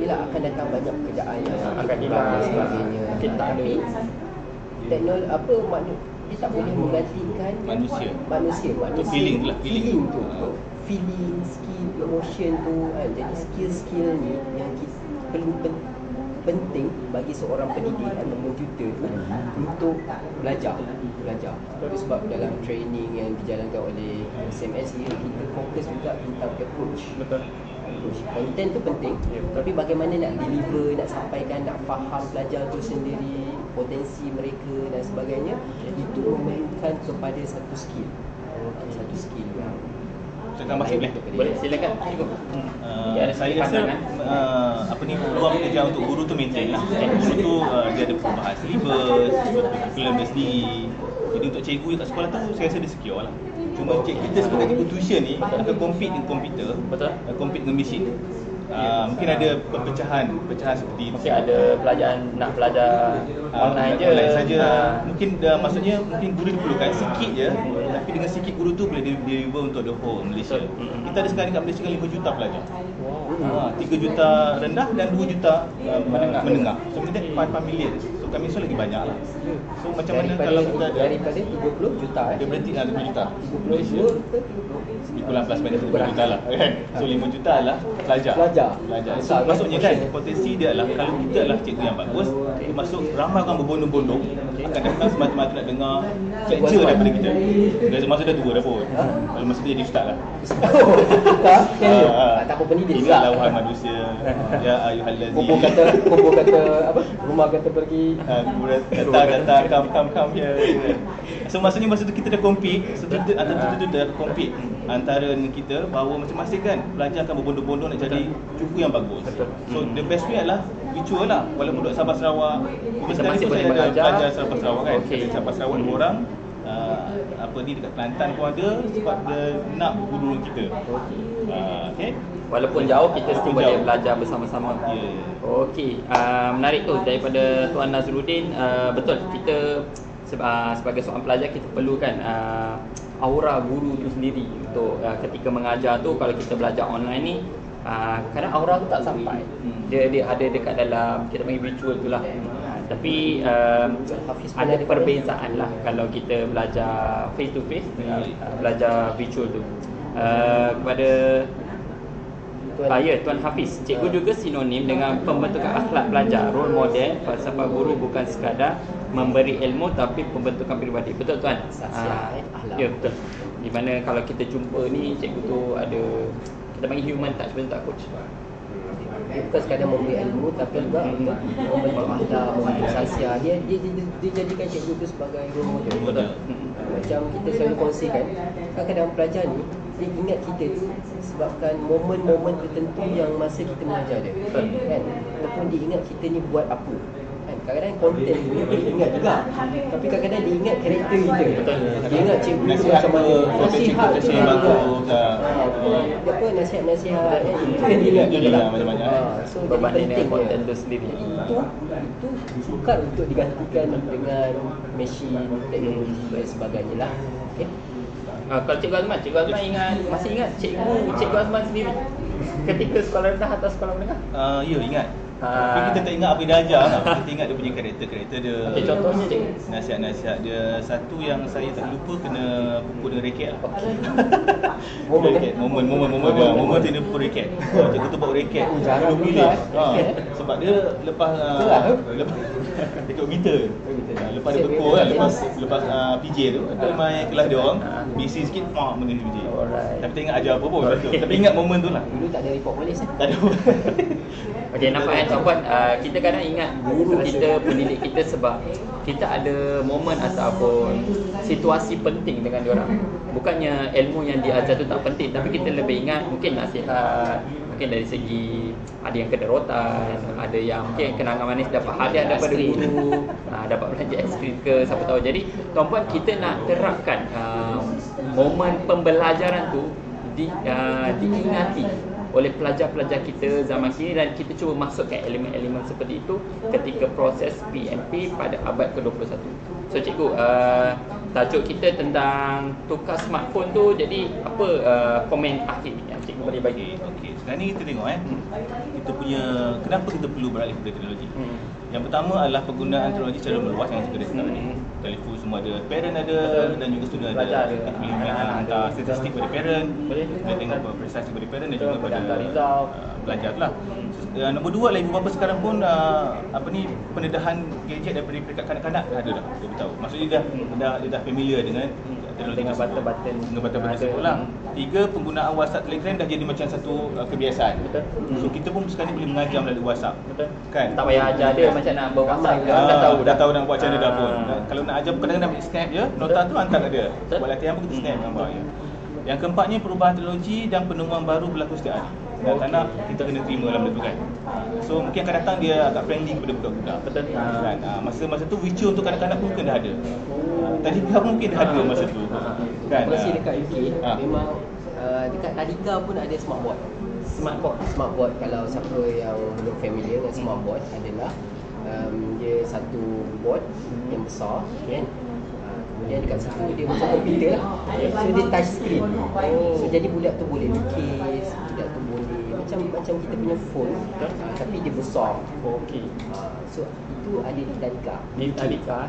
bila akan datang banyak pekerjaan yang akan hilang dan sebagainya, tapi teknologi apa maknanya dia tak boleh menggantikan manusia. Feeling tu, feeling, skill, emotion tu. Jadi skill-skill ni yang kita perlu penting bagi seorang pendidik ataupun tutor tu untuk belajar. Sebab dalam training yang dijalankan oleh SMSE kita fokus juga tentang approach. Betul. Content tu penting, tapi bagaimana nak deliver, nak sampaikan, nak faham pelajar tu sendiri, potensi mereka dan sebagainya, itu memainkan kepada satu skill. Yang tentang bahasa boleh silakan cikgu. Saya rasa peluang kerja untuk guru tu maintain lah. Guru tu dia ada perubahan syllabus, curriculum dia sendiri. Jadi untuk cikgu kat sekolah tu saya rasa dia secure lah. Cuma kita sebagai tuition ni akan compete dengan komputer, betul? Compete dengan mesin. Mungkin ada perpecahan seperti itu. Mungkin ada pelajar online saja. Mungkin guru diperlukan sikit je, tapi dengan sikit guru tu boleh deliver untuk the whole Malaysia. Kita ada sekarang kat Malaysia 5 juta pelajar. 3 juta rendah dan 2 juta menengah. So kita 5 million. So kami so lagi banyak lah. So macam mana kalau kita ada daripada 30 juta dia berarti 5 juta. 30 juta lah. So 5 juta lah pelajar. So maksudnya kan potensi dia lah, kalau kita lah cikgu yang bagus, dia masuk ramai orang berbondong-bondong akan datang semata-mata nak dengar lecture daripada kita. Masa dah tua dah pun. Kalau masa tu jadi ustaz lah. Tak apa pendidik juga. Inilah wahai manusia. Ya ayuhallazi. Kumpul kata apa? Rumah kata pergi. Datang come here. So maksudnya masa tu kita dah compete, antara kita bahawa masing-masing kan pelajar akan berbondong-bondong nak jadi cikgu yang bagus. So the best way adalah virtual lah. Walaupun duduk Sabah Sarawak, masing-masing boleh belajar Sabah Sarawak kan. Dari Sabah Sarawak orang dekat Kelantan pun ada sebab dia nak guru kita. Okey. Walaupun jauh kita still boleh belajar bersama-sama. Okey. Menarik tu daripada Tuan Nazruddin. Betul, kita sebagai seorang pelajar kita perlukan aura guru tu sendiri untuk ketika mengajar tu. Kalau kita belajar online ni kadang aura tu tak sampai. Dia ada dekat dalam kita panggil virtual tu lah. Tapi ada perbezaan lah kalau kita belajar face to face dengan belajar virtual tu. Kepada Tuan Hafiz, cikgu juga sinonim dengan pembentukan akhlak pelajar, role model, falsafah guru bukan sekadar memberi ilmu tapi pembentukan peribadi. Betul tuan? Ya betul. Di mana kalau kita jumpa ni cikgu tu ada kita panggil human touch, betul tak coach? Dia bukan sekadar memberi ilmu tapi juga membentuk akhlak, membentuk sosial. Dia jadikan cikgu tu sebagai role model. Betul. Macam kita selalu kongsikan, kadang-kadang pelajar ni dia ingat kita tu sebabkan momen-momen tertentu yang masa kita mengajar dia. Kan? Ataupun dia ingat kita ni buat apa. Kadang-kadang konten tu dia ingat juga, tapi kadang-kadang dia ingat karakter kita. Dia ingat cikgu tu macam mana, nasihat tu apa, nasihat-nasihat itu yang dia ingat banyak-banyak. So berbanding dengan konten tu sendiri, itu sukar untuk digantikan dengan mesin, teknologi dan sebagainya lah. Okay? Kalau Cikgu Azman masih ingat Cikgu Azman sendiri ketika sekolah rendah atau sekolah menengah? Ya, ingat. Tapi kita tak ingat apa dia ajar lah. Kita ingat dia punya karakter-karakter dia. Okay, contohnya cikgu, nasihat-nasihat dia. Satu yang saya tak lupa, kena pukul dengan raket lah. Moment dia pukul raket. Cikgu tu bawa raket, belum pilih. Sebab dia lepas dekat meter, lepas dia bekul kan, lepas PJ tu dia main kelas dia orang busy sikit, benda dia PJ. Tapi tak ingat ajar apa pun. Tapi ingat moment tu lah. Dulu tak ada report polis kan? Tak ada. Okay, nampak kan sobat, kita kadang ingat guru kita, pendidik kita sebab kita ada momen ataupun situasi penting dengan diorang. Bukannya ilmu yang diajar tu tak penting, tapi kita lebih ingat mungkin nasihat, mungkin dari segi ada yang kedarotan, ada yang mungkin kenangan manis dapat hadiah daripada guru, dapat belanja aiskrim ke, siapa tahu. Jadi tuan-puan, kita nak terapkan momen pembelajaran tu diingati oleh pelajar-pelajar kita zaman kini, dan kita cuba masukkan elemen-elemen seperti itu ketika proses PNP pada abad ke-21. So cikgu, tajuk kita tentang tukar smartphone tu, jadi apa komen akhir yang cikgu boleh bagi? Okey, sekarang ni kita tengok kita punya kenapa kita perlu beralih kepada teknologi. Yang pertama adalah penggunaan teknologi secara meluas yang kita dah cakap tadi. Telefon semua ada, parent ada dan juga student ada. Kita boleh hantar statistik pada parent, boleh tengok prestasi pada parent dan juga pada pelajar tu lah. Nombor dua, lagi beberapa sekarang pun pendedahan gadget daripada peringkat kanak-kanak dah ada dah. Dia tahu. Maksudnya dia dah familiar dengan teknologi bata-bata tersebut lah. Tiga, penggunaan WhatsApp, Telegram dah jadi macam satu kebiasaan. Betul. So kita pun sekarang ni boleh mengajar melalui WhatsApp. Betul. Kan? Tak payah ajar dia macam nak buat WhatsApp ke. Dah tahu nak buat macam mana dah pun. Kalau nak ajar kadang-kadang ambil snap je, nota tu hantar kat dia. Buat latihan pun kita snap gambar je. Yang keempatnya, perubahan teknologi dan penemuan baru berlaku setiap hari. Dan tak nak kita kena terima dalam benda tu kan. So mungkin akan datang dia agak friendly kepada budak-budak. Dan masa-masa tu virtual untuk kanak-kanak pun dah ada. Tadi pun mungkin dah ada masa tu kan. Mesti dekat UK memang dekat Tadika pun ada smartboard. Smartboard kalau siapa yang belum familiar dengan smartboard adalah dia satu board yang besar kan. Dia dekat situ dia macam komputer lah. So dia touch screen. So jadi budak tu boleh lukis, budak tu boleh macam kita punya phone tapi dia besar. Okey. So itu ada di Tadika. Di Tadika.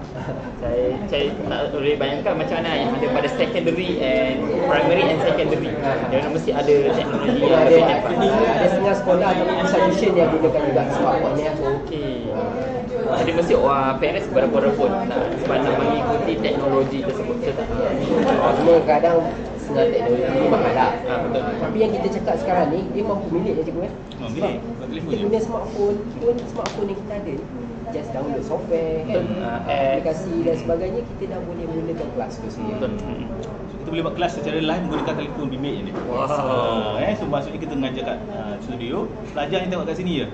Saya tak boleh bayangkan macam mana yang ada pada secondary and primary and secondary. Dia memang mesti ada teknologi yang lebih cepat. Ada setengah sekolah ataupun pusat tuition yang gunakan juga smartphone ni. Okey. Jadi mesti parents berapa-berapa sebab nak mengikuti teknologi tersebut. Semua kadang senang teknologi ni mahal lah. Tapi yang kita cakap sekarang ni, dia mampu milik je cikgu kan? Kita guna smartphone pun, smartphone yang kita ada just download software kan, aplikasi dan sebagainya, kita dah boleh mulakan kelas tu sendiri. Kita boleh buat kelas secara live menggunakan telefon bimbit je ni. So maksudnya kita mengajar kat studio, pelajar ni tengok kat sini je.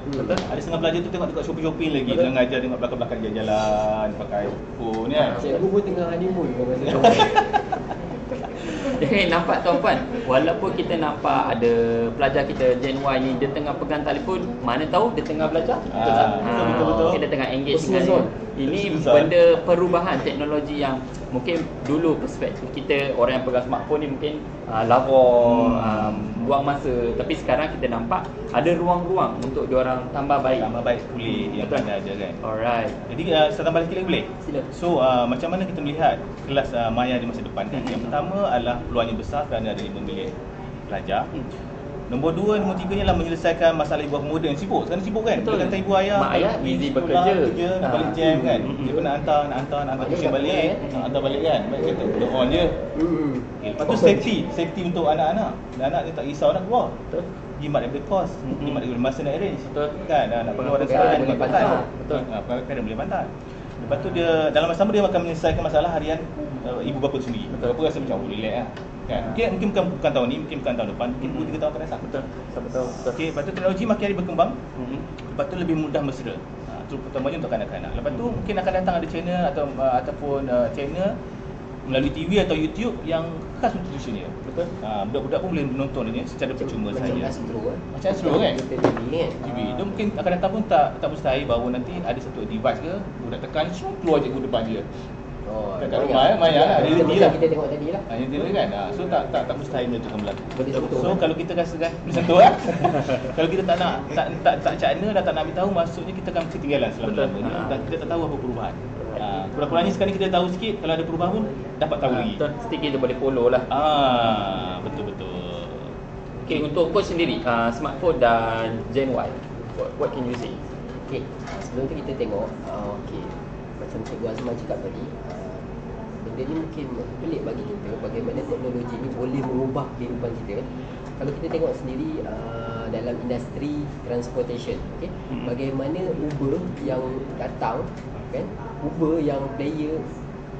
Ada setengah pelajar tu tengok dekat shopping-shopping lagi, tengah ngajar tengok belakang-belakang jalan-jalan pakai phone kan. Cikgu pun tengah honeymoon kalau masa tu. Jadi nampak tuan-puan, walaupun kita nampak ada pelajar kita Gen Y ni dia tengah pegang telefon, mana tahu dia tengah belajar. Betul. Dia tengah engage dengan ini benda perubahan teknologi yang mungkin dulu perspektif kita orang yang pegang smartphone ni mungkin lapor, buang masa, tapi sekarang kita nampak ada ruang-ruang untuk diorang tambah baik boleh yang ada kan. Alright. Jadi saya tambah sikit lagi boleh? Sila. So macam mana kita melihat kelas maya di masa depan kan? Yang pertama adalah peluangnya besar kerana ada 5 bilion pelajar. Nombor 2, nombor 3 ni adalah menyelesaikan masalah ibu muda yang sibuk. Sekarang sibuk kan? Betul. Dia kata ibu ayah, mak ayah busy bekerja, nak balik jam kan. Dia pun nak hantar tuition balik, hantar balik kan. Baik kata put on je. Lepas tu safety untuk anak-anak. Anak dia tak risau nak keluar. Betul. Jimat daripada kos, jimat daripada masa nak arrange. Betul kan? Nak pergi orang sekolah boleh pantat. Betul. Parent boleh pantat. Lepas tu dia dalam masa sama dia akan menyelesaikan masalah harian ibu bapa sendiri. Betul. Bapa rasa macam relax lah kan. Mungkin bukan tahun ni, mungkin bukan tahun depan, mungkin 2-3 tahun akan datang. Betul. Okey, lepas tu teknologi makin hari berkembang. Lepas tu lebih mudah mesra. Itu pertamanya untuk kanak-kanak. Lepas tu mungkin akan datang ada channel ataupun channel melalui TV atau YouTube yang khas untuk tuition dia. Betul. Budak-budak pun boleh menonton dia secara percuma saja. Macam slow kan? TV. Dia mungkin akan datang pun tak mustahil bahawa nanti ada satu device ke, budak tekan semua keluar je depan dia. Dekat rumah maya reality lah. Kita tengok tadi lah. Reality kan. So tak mustahil benda tu akan berlaku. So kalau kita rasa sentuh lah. Kalau kita tak nak tak cakna dan tak nak ambil tahu, maksudnya kita akan ketinggalan selama-lamanya. Dan kita tak tahu apa perubahan. Kurang-kurangnya sekarang kita tahu sikit, kalau ada perubahan pun dapat tahu lagi. Mesti kita boleh follow lah. Betul. Okay, untuk coach sendiri, smartphone dan Gen Y, what can you say? Okay, sebelum tu kita tengok okay, macam Cikgu Azman cakap tadi, benda ni mungkin pelik bagi kita, bagaimana teknologi ni boleh mengubah kehidupan kita. Kalau kita tengok sendiri dalam industri transportation, okay? Bagaimana Uber yang datang kan, Uber yang player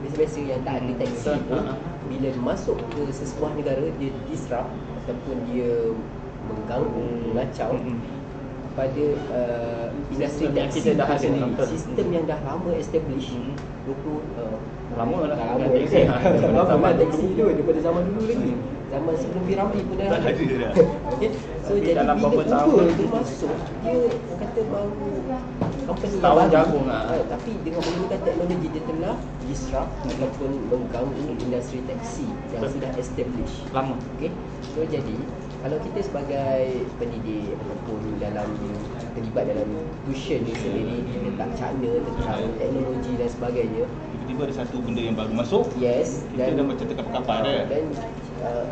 biasa-biasa yang tak ada taksi pun bila masuk ke sesebuah negara, dia disrupt ataupun dia mengganggu, mengacau pada industri taksi kita dah sendiri. Sistem yang dah lama establish 20 lama taksi tu daripada zaman dulu lagi. Zaman sebelum Firafi pun dah ada. Okey. So jadi dalam beberapa tahun tu masuk dia kata baru company tahun jagung tapi dengan menggunakan teknologi dia telah disrupt ataupun mengganggu industri taksi yang sudah established lama. Okey. So jadi kalau kita sebagai pendidik ataupun dalam terlibat dalam tuition ni sendiri, letak cakna tentang teknologi dan sebagainya, tiba-tiba ada satu benda yang baru masuk. Yes. Kita dah macam terkapar-kapar dah. Dan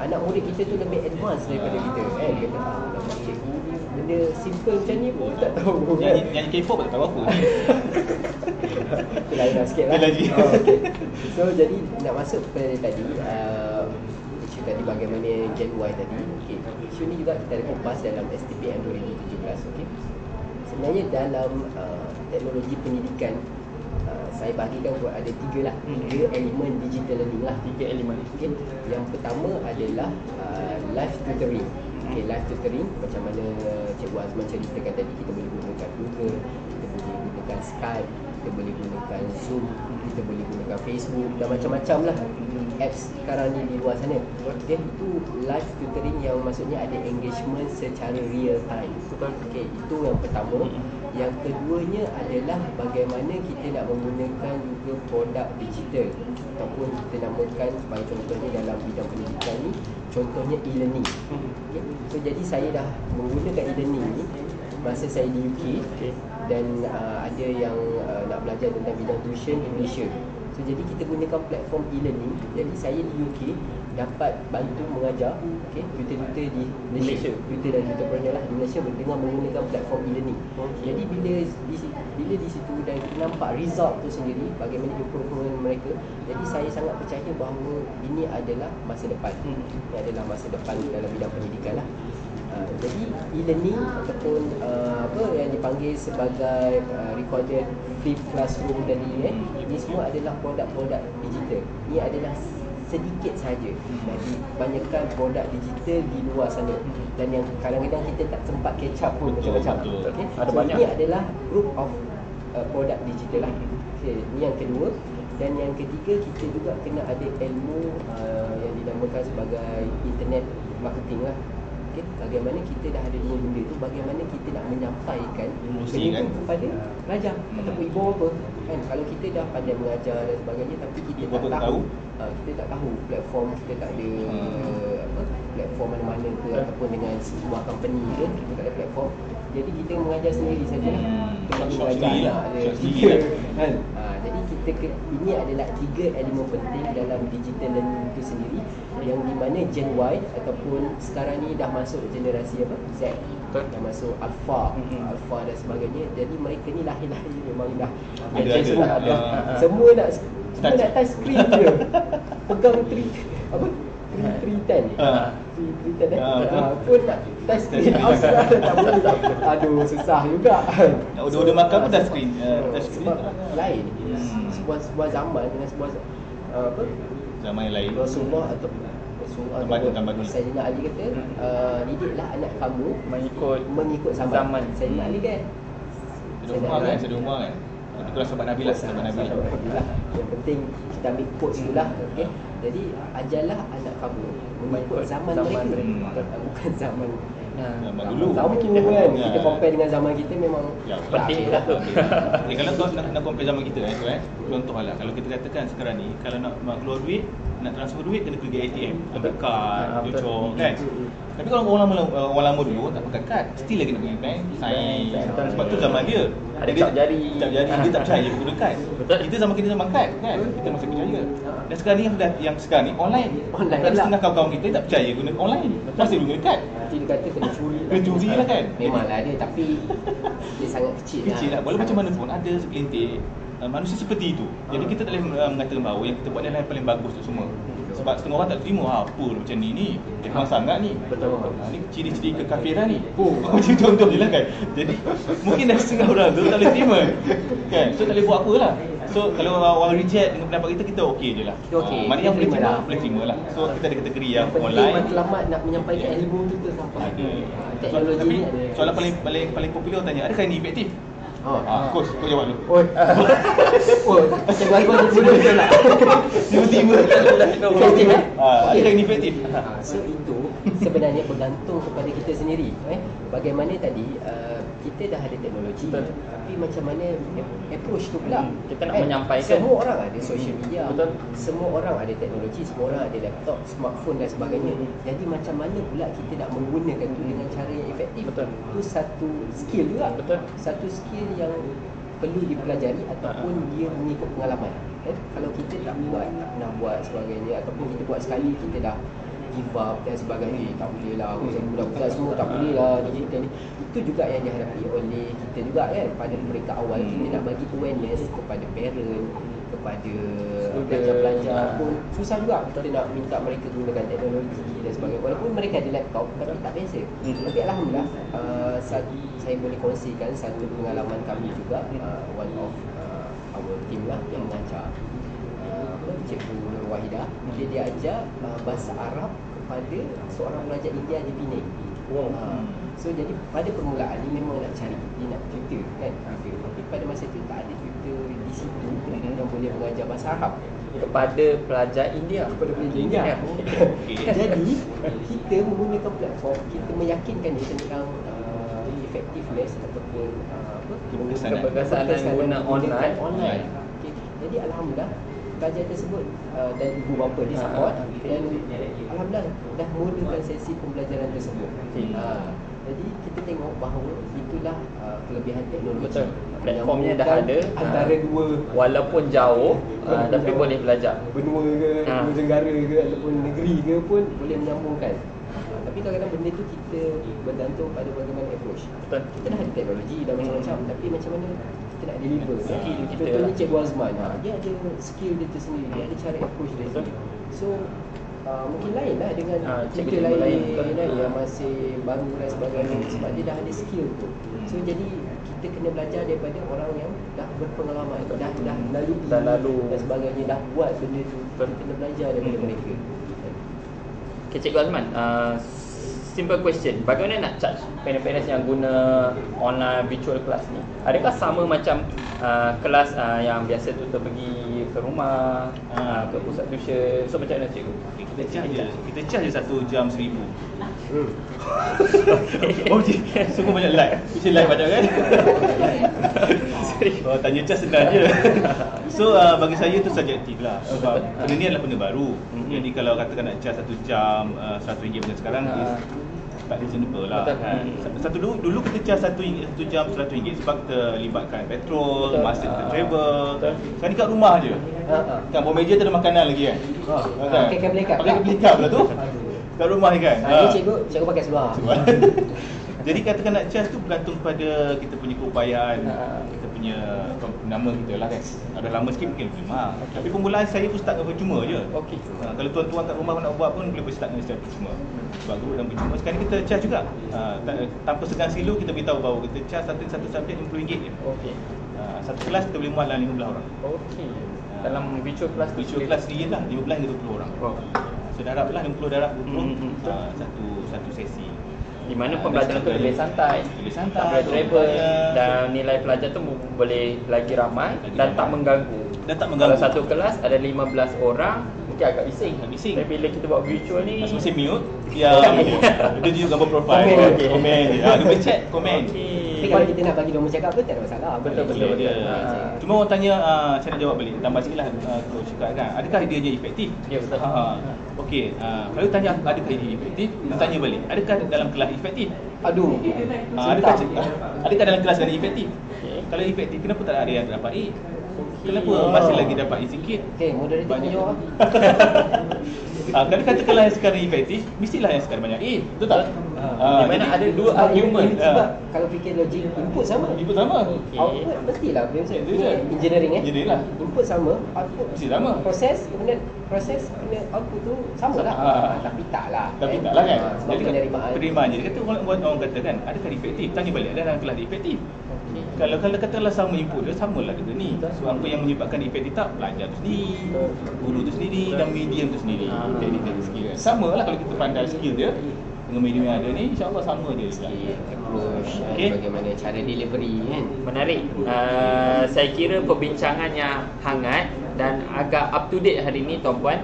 anak murid kita tu lebih advance daripada kita kan. Dia tak tahu lah cikgu ni benda simple macam ni pun tak tahu. Yang K-pop tak tahu apa. Lain lah sikit lah. So jadi nak masuk kepada tadi tadi bagaimana Gen Y tadi. Okey, isu ni juga kita ada kupas dalam STPM 2017. Okey, sebenarnya dalam teknologi pendidikan saya bahagikan ada tiga elemen digital learning lah. Okey, yang pertama adalah live tutoring. Okey, live tutoring macam mana Cikgu Azman ceritakan tadi, kita boleh gunakan Google, kita boleh gunakan Skype, kita boleh gunakan Zoom, kita boleh gunakan Facebook dan macam-macam lah apps sekarang ni di luar sana. Okey, itu live tutoring yang maksudnya ada engagement secara real time. Okey, itu yang pertama. Yang keduanya adalah bagaimana kita nak menggunakan juga produk digital ataupun kita namakan sebagai contohnya dalam bidang pendidikan ni, contohnya e-learning. Okay. So jadi saya dah menggunakan e-learning ni masa saya di UK dan ada yang nak belajar tentang bidang tuition di Malaysia. So jadi kita gunakan platform e-learning. Jadi saya di UK dapat bantu mengajar tutor-tutor di Malaysia, tutor dan tutorpreneur lah di Malaysia dengan menggunakan platform e-learning. Jadi bila di situ dan nampak result tu sendiri, bagaimana improvement mereka, jadi saya sangat percaya bahawa ini adalah masa depan. Ini adalah masa depan dalam bidang pendidikan lah. Jadi e-learning ataupun apa yang dipanggil sebagai recorded flip classroom tadi, ini semua adalah produk-produk digital. Ini adalah sedikit saja dari banyakkan produk digital di luar sana dan yang kadang-kadang kita tak sempat catch up pun macam-macam. Okey, so ini adalah group of produk digital lah. Okey, ini yang kedua. Dan yang ketiga, kita juga kena ada ilmu yang dinamakan sebagai internet marketing lah. Okay, bagaimana kita dah ada dua benda tu, bagaimana kita nak menyampaikan benda tu kepada raja ataupun ibu bapa kan. Kalau kita dah pandai mengajar dan sebagainya tapi kita tak tahu, kita tak tahu platform, kita tak ada apa platform mana-mana ke ataupun dengan sebuah company ke, kita tak ada platform. Jadi kita mengajar sendiri sajalah. Kita mengajar kan. Jadi ini adalah tiga elemen penting dalam digital learning itu sendiri, yang di mana Gen Y ataupun sekarang ni dah masuk generasi apa Z, dah masuk Alpha, Alpha dan sebagainya. Jadi mereka ni lahir-lahir memang dah ada. Semua nak touch screen je. Pegang pun nak touch screen. Tak boleh dah. Aduh, susah juga. Nak order makan pun touch screen. Touch screen lain. Sebuah zaman dengan sebuah apa? Zaman yang lain. Rasulullah atau Sayyidina Ali kata, didiklah anak kamu mengikut zaman. Sayyidina Ali kan? Sayyidina Umar kan? Itulah sahabat Nabi lah. Yang penting kita ambil quotes dulu lah. Okay? Jadi ajarlah anak kamu mengikut zaman mereka, bukan zaman zaman kita kan. Kita compare dengan zaman kita memang penting lah. Kalau kau nak compare zaman kita contohlah, kalau kita katakan sekarang ni kalau nak keluar duit, nak transfer duit kena pergi ATM, ambil kad, cocok kan. Tapi kalau orang lama dulu tak pakai kad, mesti lagi nak pergi bank, sign. Sebab tu zaman dia ada cap jari, dia tak percaya guna kad. Kita sama kita sama kad kan, kita masih percaya. Dan sekarang ni yang sekarang ni online. Dan setengah kawan-kawan kita tak percaya guna online, masih guna kad. Dia kata kena curi lah kan. Memanglah dia, tapi dia sangat kecil lah. Walaupun macam mana pun ada segelintir manusia seperti itu. Jadi kita tak boleh mengatakan bahawa yang kita buat adalah yang paling bagus untuk semua. Sebab setengah orang tak terima, apa macam ni memang sangat ni. Betul. Ni ciri-ciri kekafiran ni. Macam contoh je lah kan. Jadi mungkin dah setengah orang tu tak boleh terima kan. So tak boleh buat apa lah. So kalau orang reject dengan pendapat kita, kita okey je lah. Okay, maknanya boleh terima, boleh terima lah. So kita ada kategori yang online. Penting matlamat nak menyampaikan ilmu tu tersampai. Ada. Teknologi tapi, ada. Soalan paling popular orang tanya, adakah ini efektif? Coach, kau jawab dulu. Macam baru-baru dulu je lah. Tiba-tiba. Efektif eh? Adakah ini efektif? So itu sebenarnya bergantung kepada kita sendiri. Bagaimana tadi, kita dah ada teknologi. Tapi macam mana approach tu pula. Kita nak menyampaikan. Semua orang ada social media. Betul. Semua orang ada teknologi. Semua orang ada laptop, smartphone dan sebagainya. Jadi macam mana pula kita nak menggunakan tu dengan cara yang efektif. Betul. Itu satu skill juga. Betul. Satu skill yang perlu dipelajari ataupun dia mengikut pengalaman. Kalau kita tak buat, tak pernah buat sebagainya, ataupun kita buat sekali, kita dah give up dan sebagainya, tak boleh lah budak-budak semua tak boleh lah digital ni. Itu juga yang dihadapi oleh kita juga kan pada peringkat awal. Kita nak bagi awareness kepada parent, kepada pelajar-pelajar pun susah juga. Kita nak minta mereka gunakan teknologi dan sebagainya, walaupun mereka ada laptop tapi tak biasa. Tapi alhamdulillah, saya boleh kongsikan satu pengalaman kami juga. One of our team lah yang mengajar, Cikgu Nur Wahidah. Bila dia ajar bahasa Arab kepada seorang pelajar India di Penang. So jadi pada permulaan ni memang nak cari, dia nak tutor kan. Tapi pada masa tu tak ada tutor di situ yang boleh mengajar bahasa Arab kepada pelajar India. Kepada pelajar India. Jadi kita menggunakan platform, kita meyakinkan dia tentang effectiveness ataupun keberkesanan guna online. Jadi alhamdulillah pelajar tersebut dan ibu bapa dia support, dan alhamdulillah dah mulakan sesi pembelajaran tersebut. Jadi kita tengok bahawa itulah kelebihan teknologi. Betul. Platformnya dah ada antara dua, walaupun jauh tapi boleh belajar. Benua ke, negara ke, ataupun negeri ke pun boleh menyambungkan. Tapi kadang-kadang benda tu kita bergantung pada bagaimana approach. Betul. Kita dah ada teknologi dan macam-macam, tapi macam mana kita nak deliver. Contohnya Cikgu Azman, dia ada skill dia tersendiri, dia ada cara approach dia sendiri. So mungkin lain lah dengan kita lain yang masih baru dan sebagainya, sebab dia dah ada skill tu. So jadi kita kena belajar daripada orang yang dah berpengalaman, dah lalu dan sebagainya, dah buat benda tu. Kita kena belajar daripada mereka. Okay, Cikgu Azman, simple question. Bagaimana nak charge parents-parents yang guna online virtual class ni? Adakah sama macam kelas yang biasa tu pergi ke rumah, ke pusat tuition? So macam mana Cikgu? Okay, kita charge je 1 jam 1,000. Semua banyak like. Tuition like banyak kan? Oh, tanya charge senang je. So bagi saya tu subjektif lah. Sebab benda ni adalah benda baru. Jadi kalau katakan nak charge 1 jam RM100 macam sekarang, tak reasonable lah. Dulu kita charge 1 jam RM100 sebab kita libatkan petrol, masa kita travel. Sekarang kat rumah je. Kat bawah meja tu ada makanan lagi kan. Pakai belikat. Pakai belikat pula tu. Kat rumah ni kan. Cikgu pakai seluar. Jadi katakan nak charge tu bergantung pada kita punya keupayaan, kita punya nama kita lah kan. Ada lama sikit mungkin percuma. Tapi permulaan saya pun start dengan percuma je. Kalau tuan-tuan kat rumah nak buat pun boleh start dengan secara percuma. Sebab guru dan percuma. Sekarang kita charge juga. Tanpa segan silu kita beritahu bahawa kita charge satu subjek RM50 je. Satu kelas kita boleh muat dalam 15 orang. Dalam virtual kelas? Virtual kelas sendiri lah, 15 ke 20 orang. So darab lah, 50 darab 20 satu sesi. Di mana pembelajaran tu lebih santai, tak boleh travel dan nilai pelajar tu boleh lagi ramai dan tak mengganggu. Kalau satu kelas ada 15 orang, mungkin agak bising. Tapi bila kita buat virtual ni masing-masing mute, dia tunjuk gambar profile, komen, dia chat, komen. Tapi kalau kita nak bagi nombor cakap tu tak ada masalah. Betul. Cuma orang tanya, saya nak jawab balik, tambah sikit lah coach cakap kan, adakah idenya efektif? Ya, betul. Okey, kalau tanya adakah ini efektif, tanya balik, adakah dalam kelas efektif? Aduh, adakah dalam kelas ini efektif? Kalau efektif, kenapa tak ada yang dapat A? Kenapa masih lagi dapat A sikit? Okay, moderator banyak jawab. Kalau katakanlah yang sekarang efektif, mestilah yang sekarang banyak A, betul tak? Di mana ada dua argument. Sebab kalau fikir logik, input sama. Input sama. Okay. Output mestilah. Engineering lah. Input sama, output mesti sama. Proses, kemudian proses kena output tu sama lah. Tapi taklah. Tapi taklah kan. Sebab penerimaan. Penerimaan je. Dia kata orang kata kan, adakah efektif? Tanya balik dalam kelas dia efektif. Kalau katalah sama input dia, samalah benda ni. So apa yang menyebabkan efektif tak? Pelajar tu sendiri, guru tu sendiri dan medium tu sendiri. Teknikal skill dia. Sama lah kalau kita pandai skill dia dengan medium yang ada ni, insyaAllah sama dia sekali approach, okay. Bagaimana cara delivery kan. Menarik. Saya kira perbincangan yang hangat dan agak up to date hari ni tuan-puan.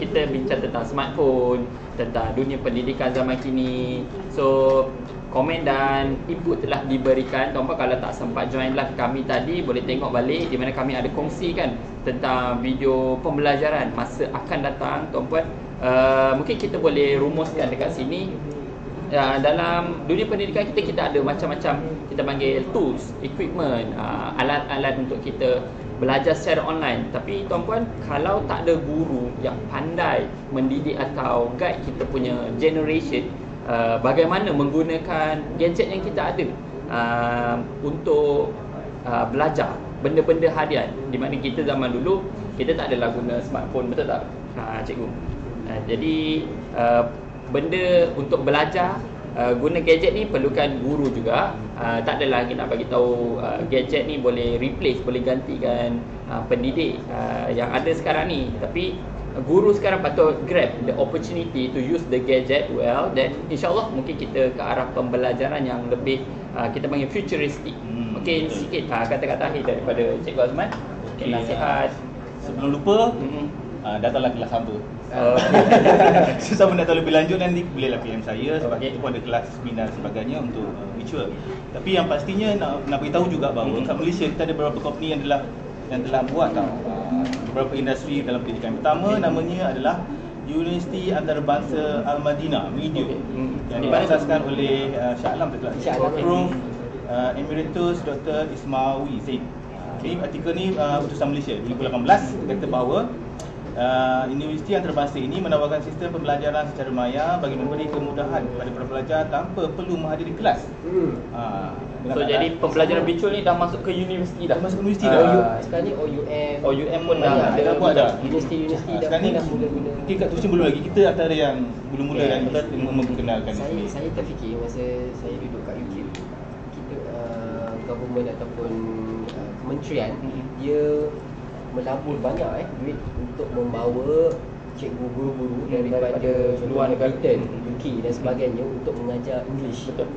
Kita bincang tentang smartphone, tentang dunia pendidikan zaman kini. So komen dan input telah diberikan. Tuan-puan kalau tak sempat join live kami tadi, boleh tengok balik di mana kami ada kongsikan tentang video pembelajaran masa akan datang tuan-puan. Mungkin kita boleh rumuskan dekat sini. Dalam dunia pendidikan kita ada macam-macam, kita panggil tools, equipment, alat-alat untuk kita belajar secara online. Tapi tuan-puan, kalau tak ada guru yang pandai mendidik atau guide kita punya generation, bagaimana menggunakan gadget yang kita ada untuk belajar benda-benda harian. Di mana kita zaman dulu, kita tak adalah guna smartphone, betul tak cikgu? Jadi benda untuk belajar guna gadget ni perlukan guru juga. Tak adalah kita nak bagi tahu gadget ni boleh replace, boleh gantikan pendidik yang ada sekarang ni. Tapi guru sekarang patut grab the opportunity to use the gadget well, then insyaAllah mungkin kita ke arah pembelajaran yang lebih kita panggil futuristik. Okey, sikit kata-kata akhir daripada Cikgu Azman. Okay, nasihat. Sebelum lupa, datanglah kelas hamba. Susah pun nak tahu lebih lanjut, nanti bolehlah PM saya sebab itu pun ada kelas seminar sebagainya untuk virtual. Tapi yang pastinya nak beritahu juga bahawa kat Malaysia kita ada beberapa company yang telah buat beberapa industri dalam pendidikan. Pertama namanya adalah Universiti Antarabangsa Al-Madina, Media, yang diasaskan oleh Shah Alam Prof. Emeritus Dr. Ismawi Zain. Ini artikel ni utusan Malaysia 2018 kata bahawa Universiti Antarabangsa ini menawarkan sistem pembelajaran secara maya bagi memberi kemudahan kepada para pelajar tanpa perlu menghadiri kelas. So jadi pembelajaran virtual ni dah masuk ke universiti dah. Masuk universiti dah. Sekarang ni OUM pun dah buat dah. Universiti-universiti dah. Sekarang ni mungkin kat tuition belum lagi. Kita antara yang mula-mula dan kita memperkenalkan. Saya terfikir masa saya duduk kat UK, kita government ataupun kementerian dia melabur banyak duit untuk membawa cikgu guru-guru daripada luar negara, UK dan sebagainya untuk mengajar English. Betul.